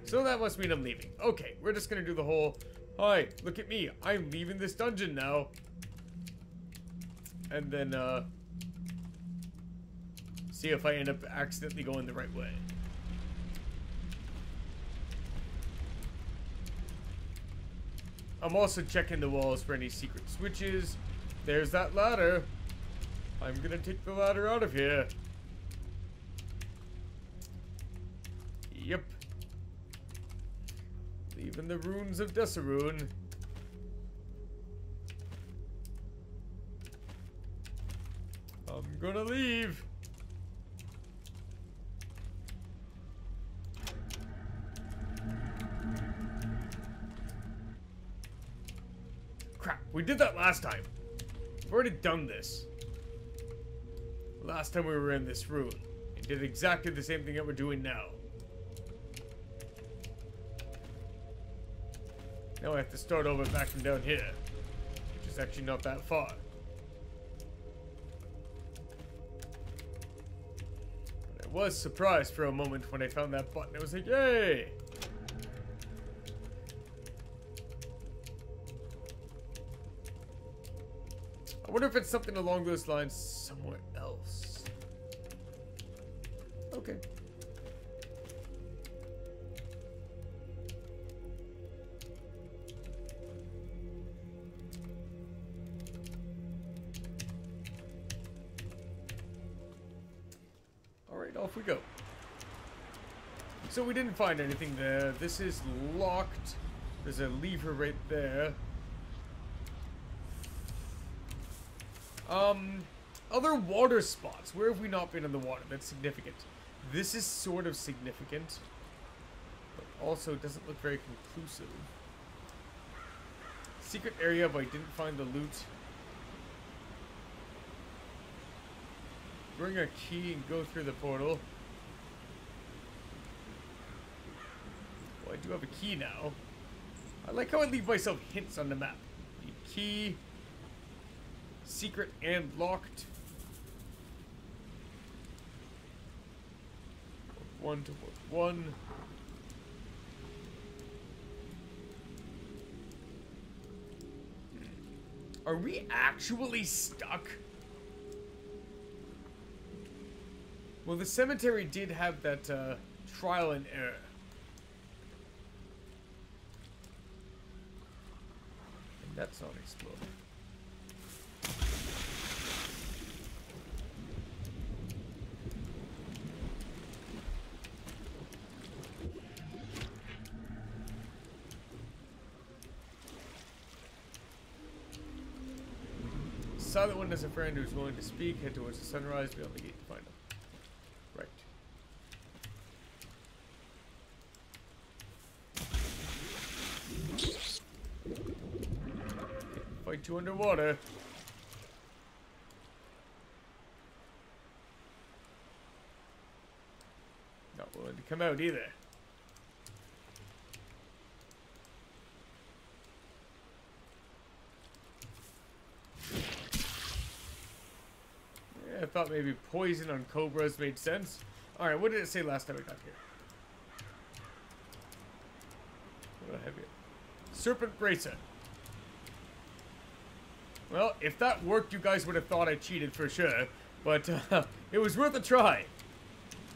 So that must mean I'm leaving. Okay, we're just gonna do the whole... Hi, look at me. I'm leaving this dungeon now. And then, see if I end up accidentally going the right way. I'm also checking the walls for any secret switches. There's that ladder. I'm gonna take the ladder out of here. Yep. Even the Ruins of Desarune. I'm gonna leave. Crap, we did that last time. We've already done this. Last time we were in this room and did exactly the same thing that we're doing now. Now I have to start over back from down here, which is actually not that far. But I was surprised for a moment when I found that button. I was like, yay! I wonder if it's something along those lines somewhere else. Okay. Off we go. So we didn't find anything there. This is locked. There's a lever right there. Other water spots. Where have we not been in the water? That's significant. This is sort of significant. But also doesn't look very conclusive. Secret area, but I didn't find the loot. Bring a key and go through the portal. Well, I do have a key now. I like how I leave myself hints on the map. Need key. Secret and locked. One to one. Are we actually stuck? Well, the cemetery did have that trial and error. And that's not exploding. Silent one has a friend who's willing to speak. Head towards the sunrise, beyond the gate to find him. You underwater. Not willing to come out either. I thought maybe poison on cobras made sense. Alright, what did it say last time I got here? What do I have here? Serpent Gracer. Well, if that worked, you guys would have thought I cheated for sure. But it was worth a try.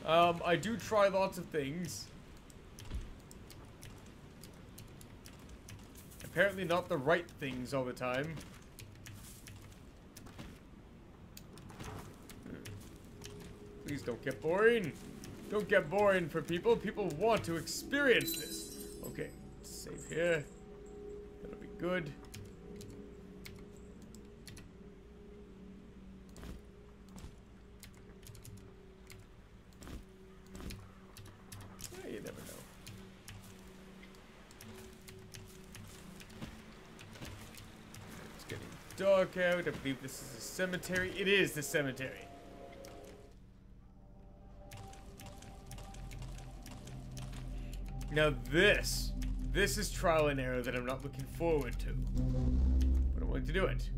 I do try lots of things. Apparently not the right things all the time. Please don't get boring. Don't get boring for people. People want to experience this. Okay, save here. That'll be good. Dark out. I believe this is a cemetery. It is the cemetery. Now this is trial and error that I'm not looking forward to. But I wanted to do it.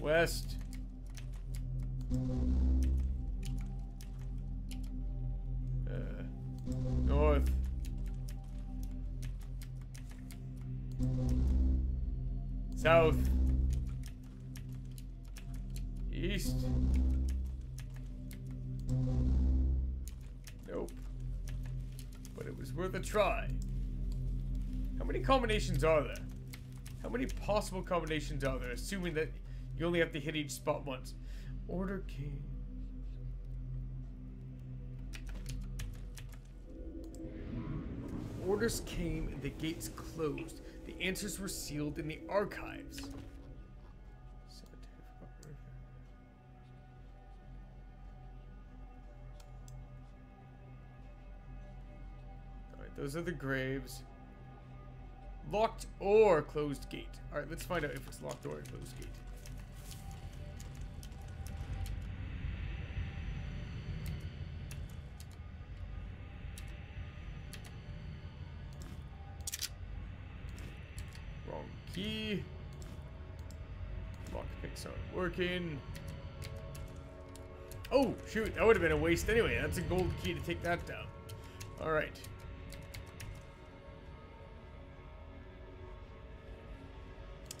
West. North. South, east, nope, but it was worth a try. How many combinations are there? How many possible combinations are there, assuming that you only have to hit each spot once? Order King. Orders came and the gates closed. The answers were sealed in the archives. Alright, those are the graves. Locked or closed gate. Alright, let's find out if it's locked or closed gate. Key. Lockpicks aren't working. Oh, shoot. That would have been a waste anyway. That's a gold key to take that down. Alright.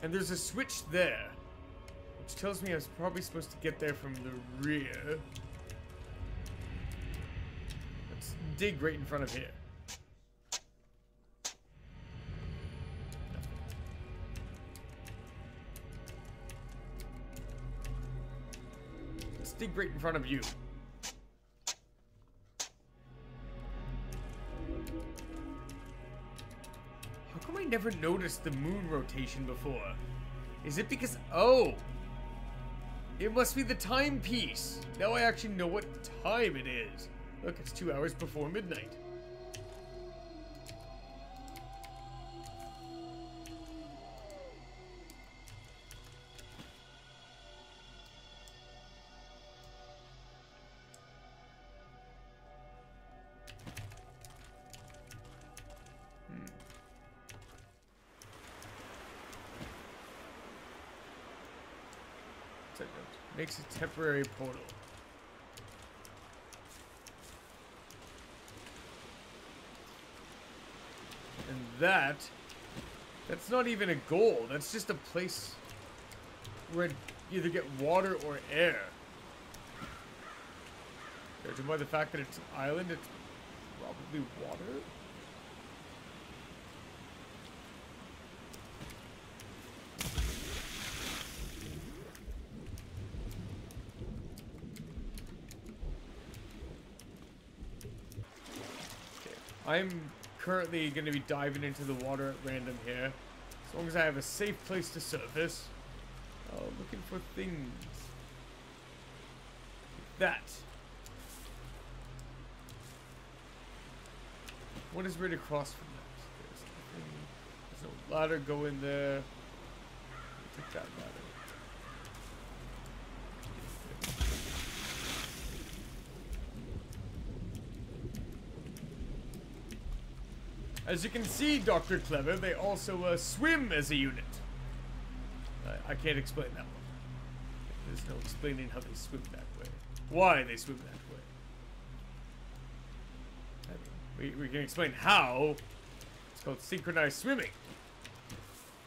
And there's a switch there. Which tells me I was probably supposed to get there from the rear. Let's dig right in front of here. Dig right in front of you. How come I never noticed the moon rotation before? Is it because... Oh! It must be the timepiece. Now I actually know what time it is. Look, it's 2 hours before midnight. Makes a temporary portal. And that's not even a goal. That's just a place where I'd either get water or air. Judging by the fact that it's an island, it's probably water. I'm currently going to be diving into the water at random here. As long as I have a safe place to surface. Oh, looking for things. That. What is right across from that? There's no ladder. Go in there. Take that ladder. As you can see, Dr. Clever, they also swim as a unit. I can't explain that one. There's no explaining how they swim that way. Why they swim that way. I mean, we can explain how. It's called synchronized swimming.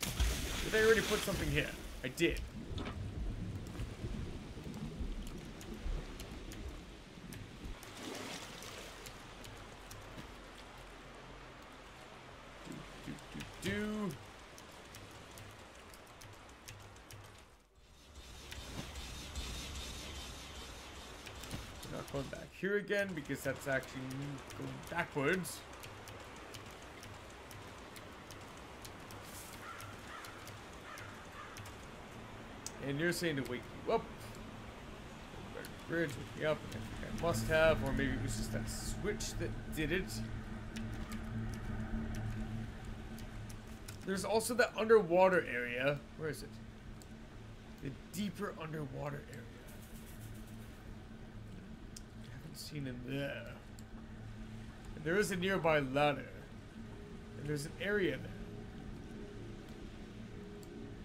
Did I already put something here? I did. Here again, because that's actually going backwards. And you're saying to wake you up. Bridge, wake me up. I must have, or maybe it was just that switch that did it. There's also that underwater area. Where is it? The deeper underwater area. Seen in there. And there is a nearby ladder. And there's an area there.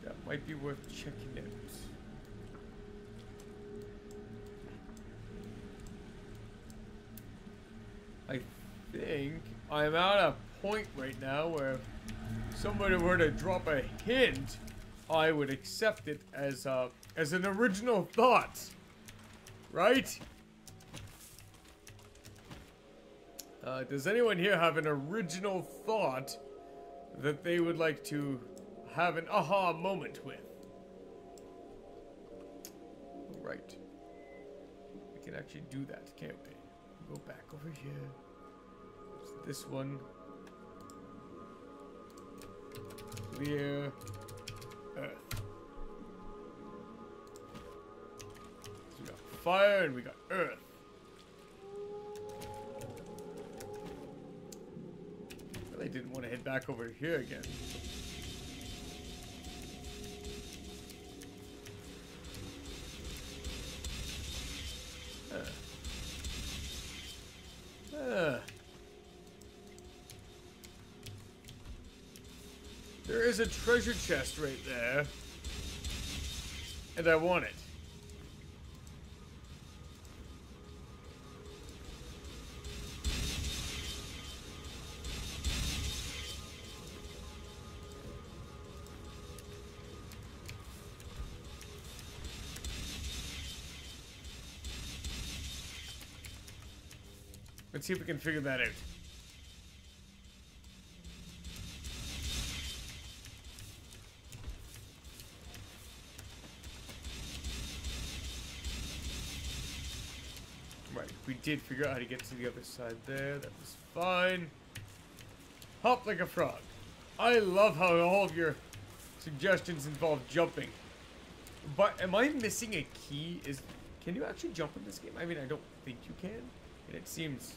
That might be worth checking out. I think I'm at a point right now where if somebody were to drop a hint, I would accept it as an original thought. Right? Does anyone here have an original thought that they would like to have an aha moment with? Right. We can actually do that, can't we? We'll go back over here. It's this one. Clear Earth. So we got fire and we got Earth. I didn't want to head back over here again. There is a treasure chest right there, and I want it. Let's see if we can figure that out. Right, we did figure out how to get to the other side there. That was fine. Hop like a frog. I love how all of your suggestions involve jumping. But am I missing a key? Can you actually jump in this game? I mean, I don't think you can. And it seems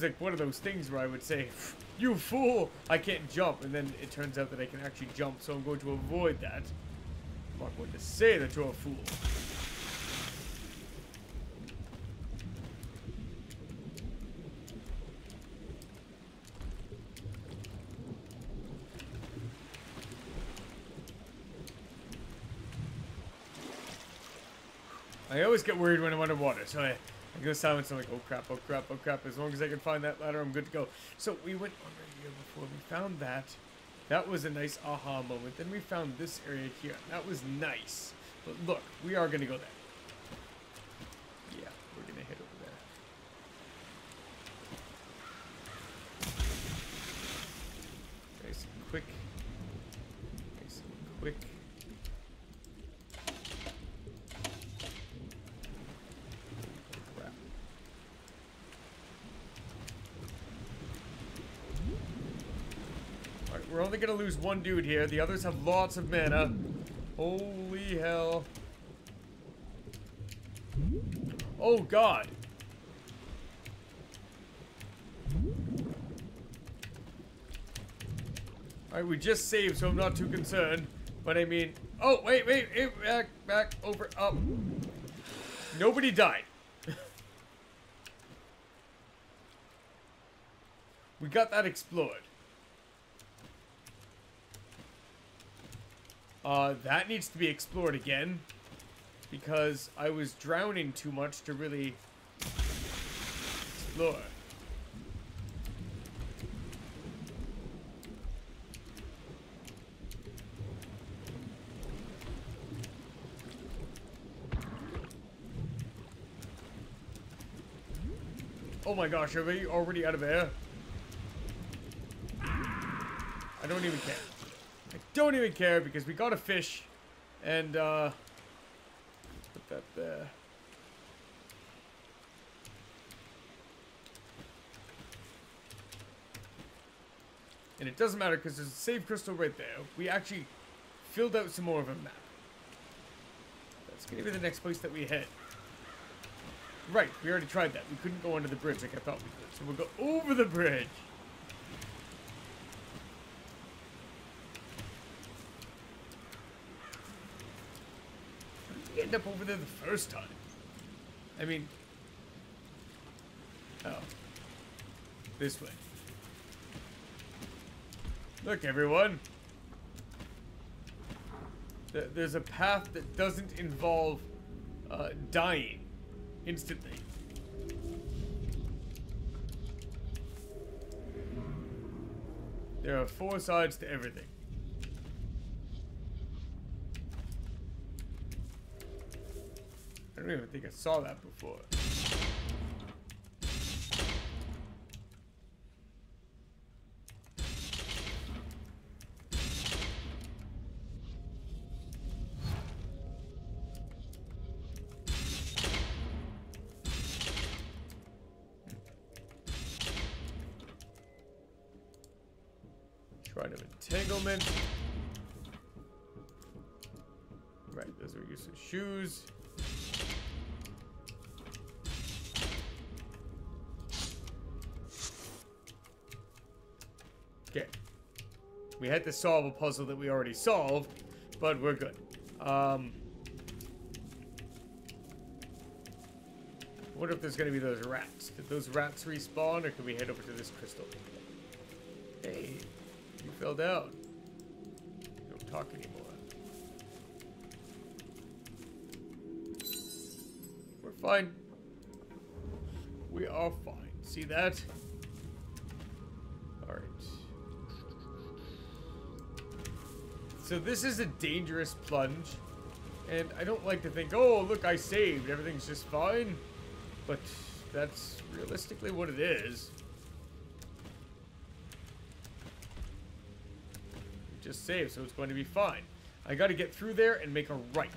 like one of those things where I would say, you fool, I can't jump, and then it turns out that I can actually jump, so I'm going to avoid that. I'm not going to say that you're a fool. I always get worried when I'm underwater, so I go silent, so I'm like, oh crap, oh crap, oh crap. As long as I can find that ladder, I'm good to go. So we went under here before we found that. That was a nice aha moment. Then we found this area here. That was nice. But look, we are going to go there. Yeah, we're going to head over there. Nice and quick. Nice and quick. We're only gonna lose one dude here. The others have lots of mana. Holy hell. Oh god. Alright, we just saved, so I'm not too concerned. But I mean... Oh, wait, back, over, up. Nobody died. We got that explored. That needs to be explored again, because I was drowning too much to really explore. Oh my gosh, are we already out of air? I don't even care. I don't even care because we got a fish and put that there. And it doesn't matter because there's a save crystal right there. We actually filled out some more of a map. That's going to be the next place that we head. Right, we already tried that. We couldn't go under the bridge like I thought we could. So we'll go over the bridge. We end up over there the first time. I mean... Oh. This way. Look, everyone. There's a path that doesn't involve dying. Instantly. There are four sides to everything. I don't even think I saw that before. Shoes. Okay. We had to solve a puzzle that we already solved, but we're good. I wonder if there's going to be those rats. Did those rats respawn, or can we head over to this crystal? Hey, you fell down. Don't talk anymore. Fine. We are fine. See that? Alright. So this is a dangerous plunge. And I don't like to think, oh, look, I saved. Everything's just fine. But that's realistically what it is. We just saved, so it's going to be fine. I gotta get through there and make a right.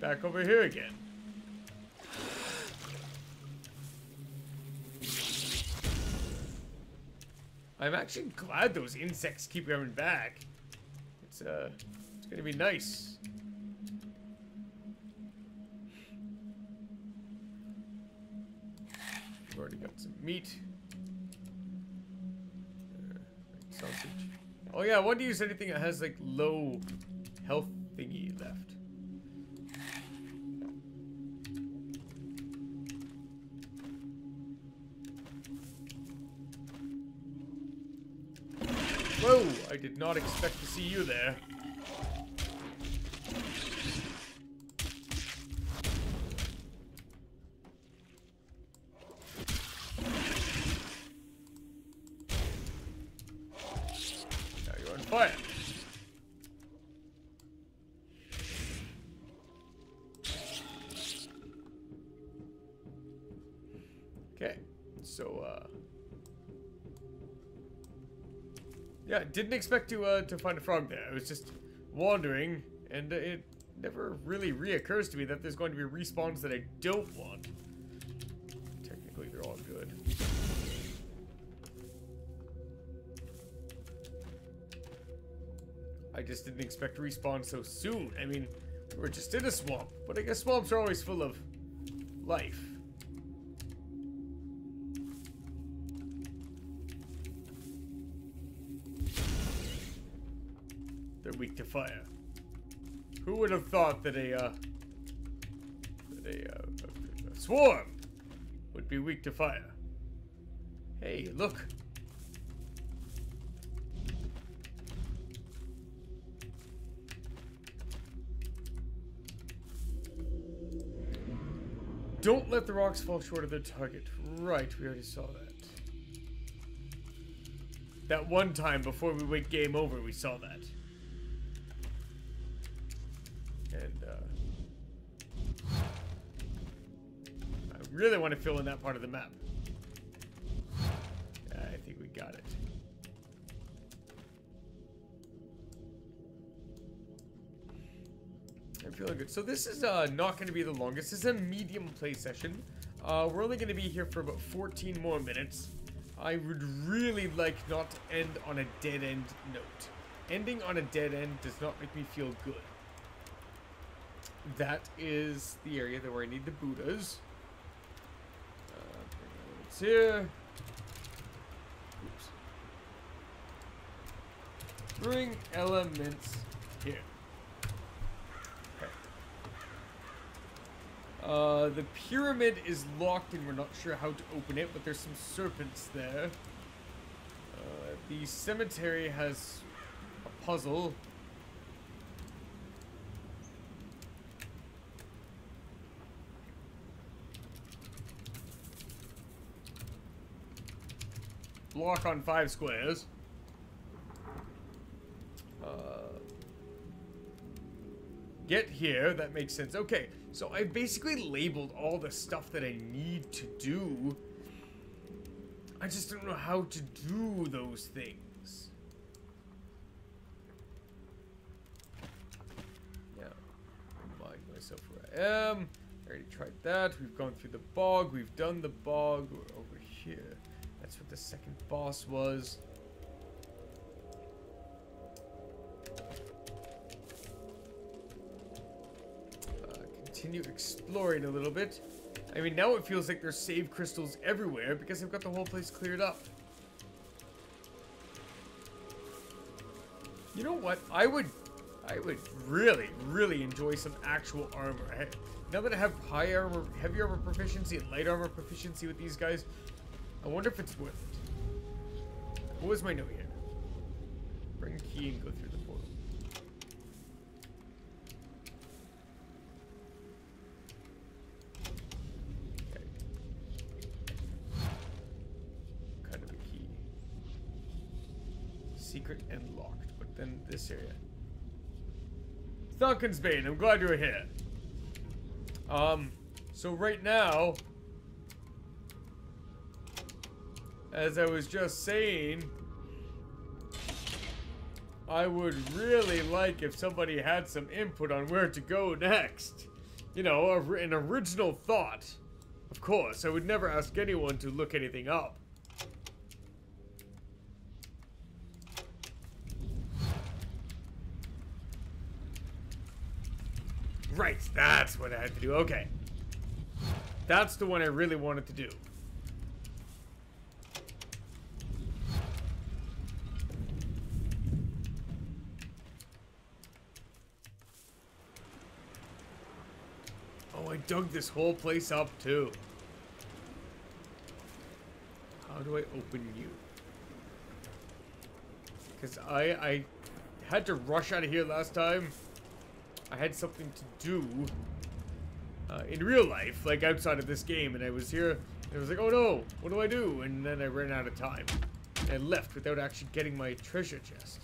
Back over here again. I'm actually glad those insects keep coming back. It's gonna be nice. We've already got some meat. Sausage. Oh yeah, I want to use anything that has like low health thingy left. Whoa! I did not expect to see you there. Now you're on fire. Okay, so yeah, didn't expect to find a frog there. I was just wandering, and it never really reoccurs to me that there's going to be respawns that I don't want. Technically, they're all good. I just didn't expect to respawn so soon. I mean, we're just in a swamp, but I guess swamps are always full of life. They're weak to fire. Who would have thought that a swarm would be weak to fire? Hey, look. Don't let the rocks fall short of their target. Right, we already saw that. That one time before we went game over, we saw that. And, I really want to fill in that part of the map. I think we got it. I'm feeling good. So this is not going to be the longest. This is a medium play session. We're only going to be here for about 14 more minutes. I would really like not to end on a dead end note. Ending on a dead end does not make me feel good. That is the area that where I need the Buddhas. It's here. Oops. Bring elements here. The pyramid is locked and we're not sure how to open it, but there's some serpents there. The cemetery has a puzzle. Block on 5 squares. Get here, that makes sense. Okay, so I basically labeled all the stuff that I need to do. I just don't know how to do those things. Now, I'm lying to myself where I am. I already tried that. We've gone through the bog. We've done the bog. We're over here. That's what the second boss was. Continue exploring a little bit. I mean, now it feels like there's save crystals everywhere because I've got the whole place cleared up. You know what? I would really, really enjoy some actual armor. Now that I have high armor, heavy armor proficiency, and light armor proficiency with these guys, I wonder if it's worth it. What was my note here? Bring key and go through the portal. Secret and locked, but then this area. Falcon's Bane, I'm glad you're here. So right now, as I was just saying, I would really like if somebody had some input on where to go next. You know, an original thought. Of course, I would never ask anyone to look anything up. Right, that's what I had to do. Okay. That's the one I really wanted to do. Oh, I dug this whole place up too. How do I open you? Because I had to rush out of here last time. I had something to do in real life, like outside of this game, and I was here, and I was like, oh no, what do I do? And then I ran out of time. And I left without actually getting my treasure chest.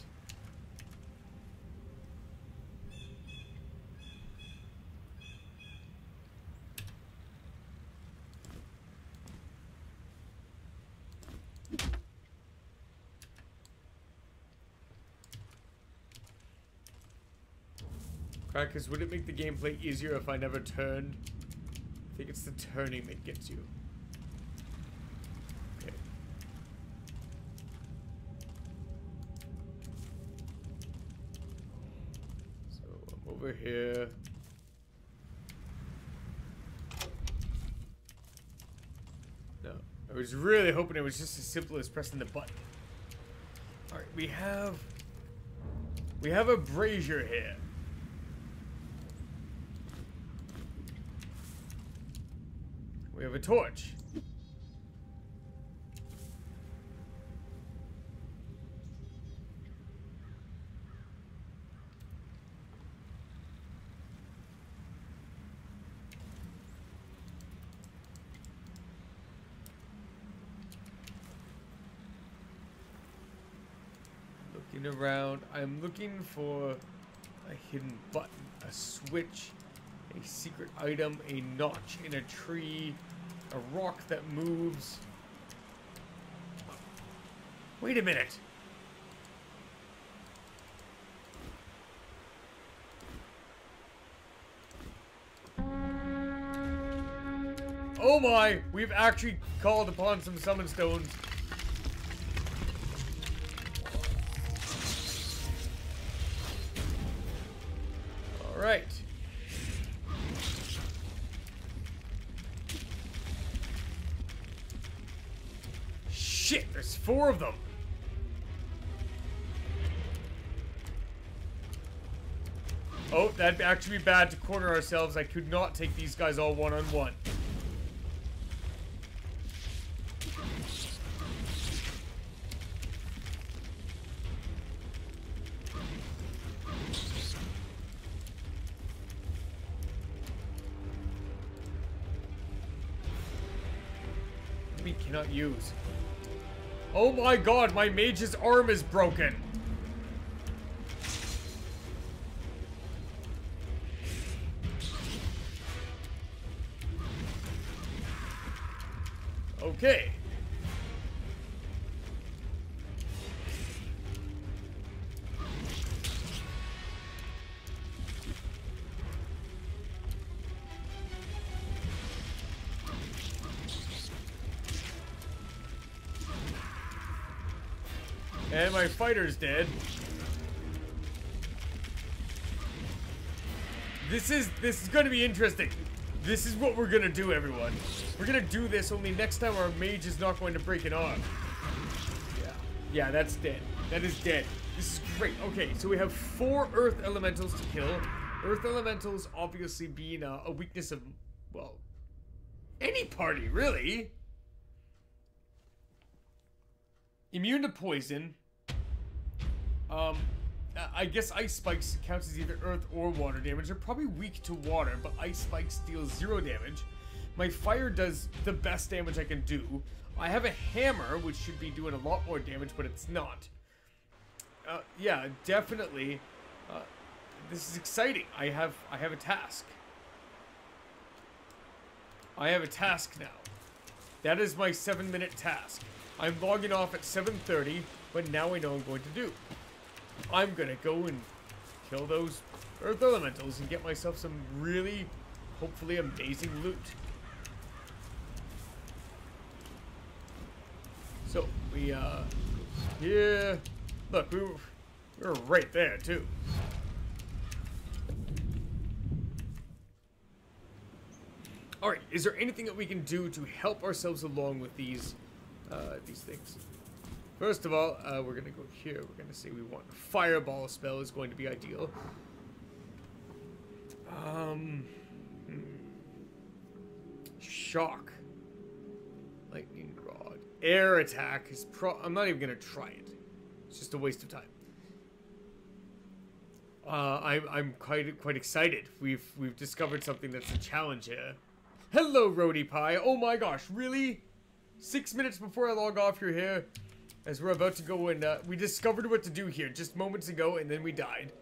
Because would it make the gameplay easier if I never turned? I think it's the turning that gets you. Okay. So I'm over here. No, I was really hoping it was just as simple as pressing the button. All right, we have We have a brazier here. We have a torch. Around. I'm looking for a hidden button, a switch, a secret item, a notch in a tree, a rock that moves. Wait a minute. Oh my, we've actually called upon some summon stones. Right. Shit, there's 4 of them. Oh, that'd actually be bad to corner ourselves. I could not take these guys all one-on-one. Use. Oh my god, my mage's arm is broken. Okay. And my fighter's dead. This is gonna be interesting. This is what we're gonna do, everyone. We're gonna do this, only next time our mage is not going to break an arm. Yeah. Yeah, that's dead. That is dead. This is great. Okay, so we have 4 earth elementals to kill. Earth elementals obviously being a weakness of, well, any party, really. Immune to poison. I guess ice spikes counts as either earth or water damage. They're probably weak to water, but ice spikes deals 0 damage. My fire does the best damage I can do. I have a hammer, which should be doing a lot more damage, but it's not. Yeah, definitely. This is exciting. I have a task. I have a task now. That is my 7-minute task. I'm logging off at 7:30, but now I know I'm going to do. I'm going to go and kill those earth elementals and get myself some really, hopefully, amazing loot. So, we, yeah, look, we were right there, too. Alright, is there anything that we can do to help ourselves along with these things? First of all, we're gonna go here. We're gonna say we want a fireball spell is going to be ideal. Shock, lightning rod, air attack is I'm not even gonna try it. It's just a waste of time. I'm quite excited. We've discovered something that's a challenge here. Hello, Roadie Pie. Oh my gosh, really? 6 minutes before I log off, you're here, as we're about to go and we discovered what to do here just moments ago, and then we died.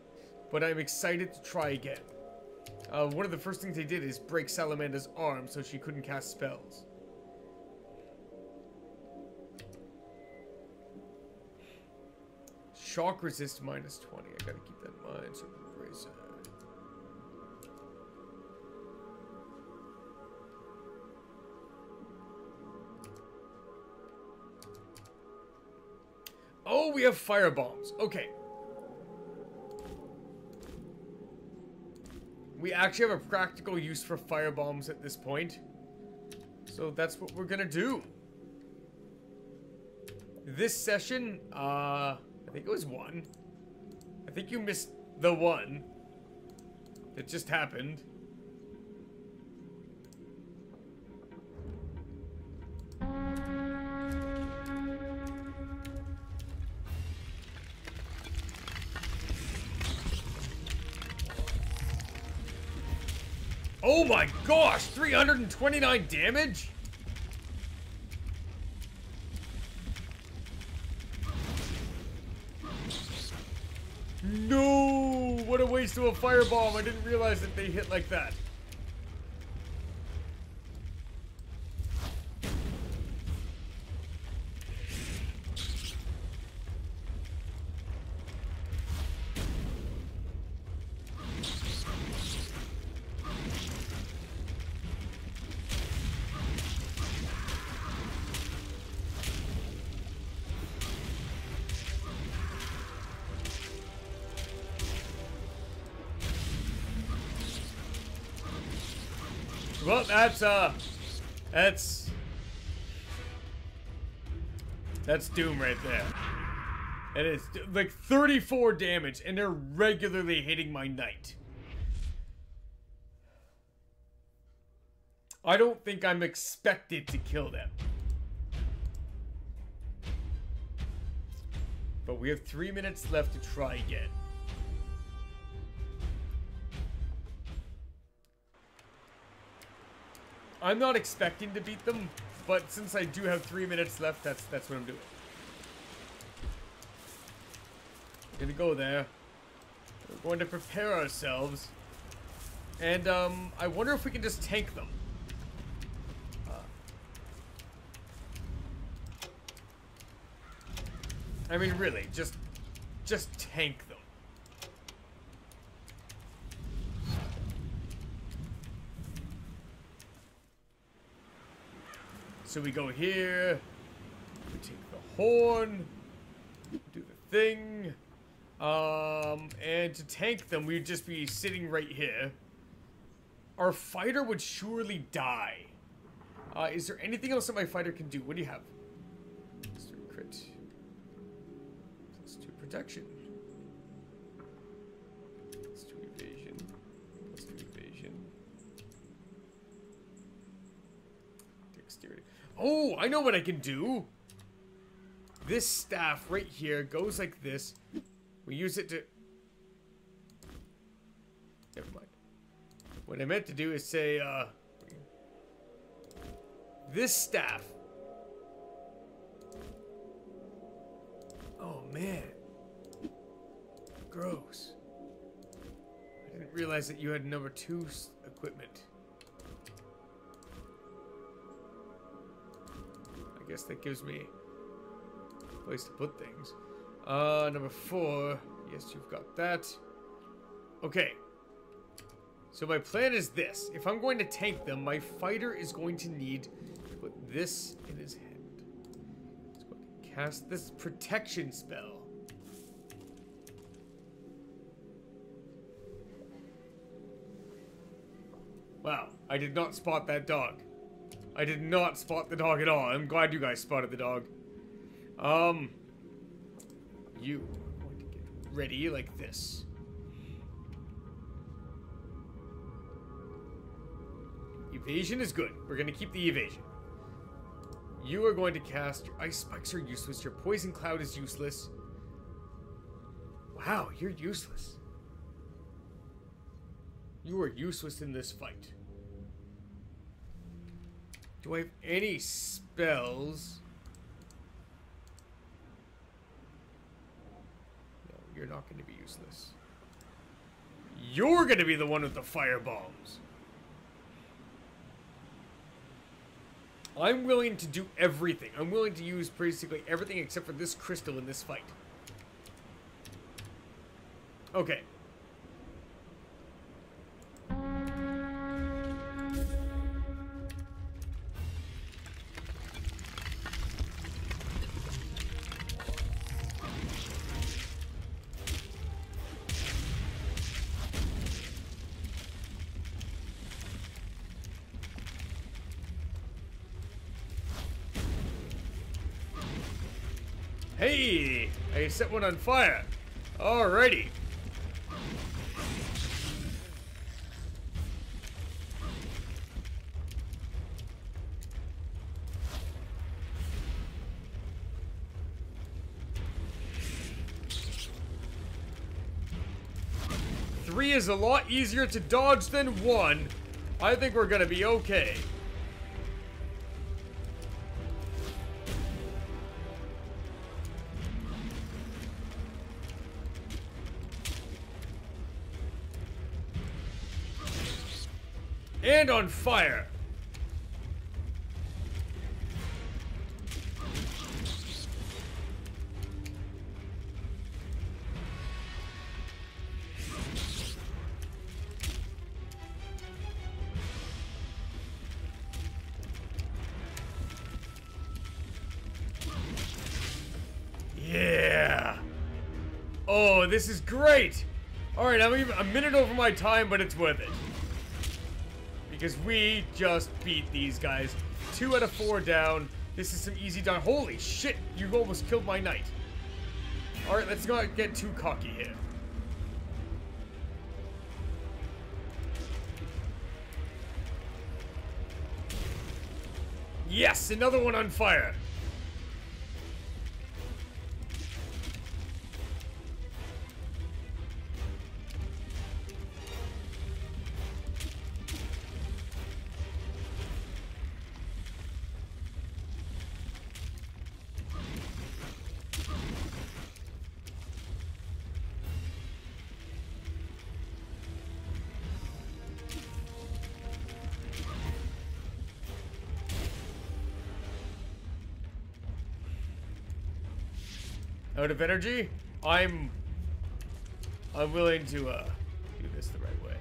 But I'm excited to try again. One of the first things they did is break Salamanda's arm so she couldn't cast spells. Shock resist -20. I gotta keep that in mind. So razor. Oh, we have fire bombs. Okay. We actually have a practical use for fire bombs at this point. So that's what we're gonna do. This session, I think it was 1. think you missed the one that just happened. Oh my gosh, 329 damage? No! What a waste of a firebomb. I didn't realize that they hit like that. Well, that's doom right there. It is like 34 damage, and they're regularly hitting my knight. I don't think I'm expected to kill them. But we have 3 minutes left to try again. I'm not expecting to beat them, but since I do have 3 minutes left, that's what I'm doing. Gonna go there. We're going to prepare ourselves. And, I wonder if we can just tank them. I mean, really, just tank them. So we go here, we take the horn, do the thing, and to tank them, we'd just be sitting right here. Our fighter would surely die. Is there anything else that my fighter can do? What do you have? Let's do a crit. Let's do protection. Let's do evasion. Let's do evasion. Dexterity. Oh, I know what I can do. This staff right here goes like this. We use it to... Never mind. What I meant to do is say, this staff. Oh, man. Gross. I didn't realize that you had number 2 equipment. I guess that gives me a place to put things. Number 4. Yes, you've got that. Okay. So my plan is this. If I'm going to tank them, my fighter is going to need to put this in his hand. He's going to cast this protection spell. Wow. I did not spot that dog. I did not spot the dog at all. I'm glad you guys spotted the dog. You are going to get ready like this. Evasion is good. We're going to keep the evasion. You are going to cast. Your ice spikes are useless. Your poison cloud is useless. Wow, you're useless. You are useless in this fight. Do I have any spells? No, you're not going to be useless. You're going to be the one with the firebombs. I'm willing to do everything. I'm willing to use basically everything except for this crystal in this fight. Okay. Hey, I set one on fire. Alrighty. 3 is a lot easier to dodge than 1. I think we're gonna be okay. And on fire. Yeah. Oh, this is great. All right, I'm even a minute over my time, but it's worth it. Because we just beat these guys. 2 out of 4 down. This is some easy down. Holy shit, you've almost killed my knight. Alright, let's not get too cocky here. Yes, another one on fire. Out of energy, I'm willing to do this the right way.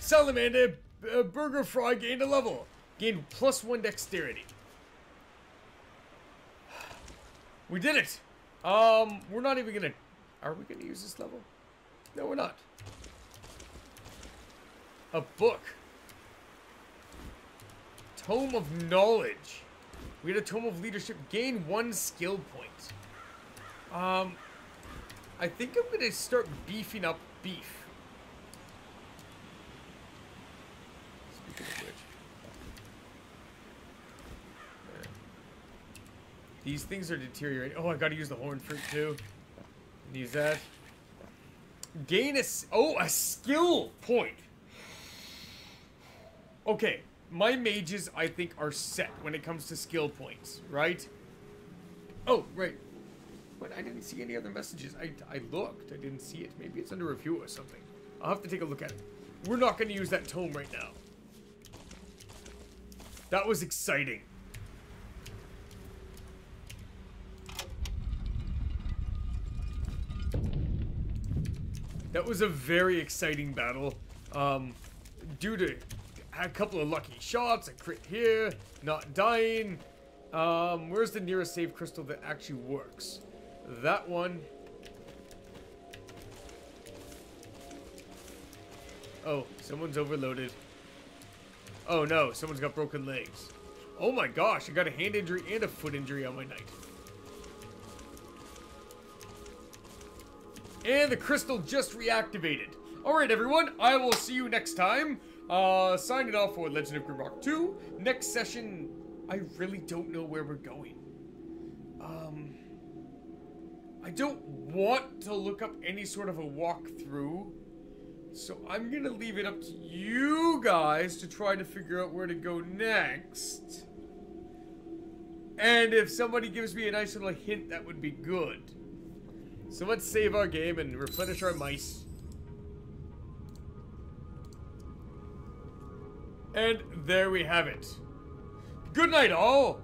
Salamander, Burger Frog gained a level, gained +1 dexterity. We did it. We're not even gonna. Are we gonna use this level? No, we're not. A book. Tome of Knowledge. We had a Tome of Leadership. Gain 1 skill point. I think I'm going to start beefing up beef. Speaking of which. These things are deteriorating. Oh, I got to use the horn fruit too. Use that. Gain a... Oh, a skill point. Okay, my mages, I think, are set when it comes to skill points, right? Oh, right. But I didn't see any other messages. I looked. I didn't see it. Maybe it's under review or something. I'll have to take a look at it. We're not going to use that tome right now. That was exciting. That was a very exciting battle. Due to... Had a couple of lucky shots, a crit here, not dying. Where's the nearest save crystal that actually works? That one. Oh, someone's overloaded. Oh no, someone's got broken legs. Oh my gosh, I got a hand injury and a foot injury on my knight. And the crystal just reactivated. Alright everyone, I will see you next time. Signing off for Legend of Grimrock 2. Next session, I really don't know where we're going. I don't want to look up any sort of a walkthrough, so I'm gonna leave it up to you guys to try to figure out where to go next. And if somebody gives me a nice little hint, that would be good. So let's save our game and replenish our mice. And there we have it. Good night, all!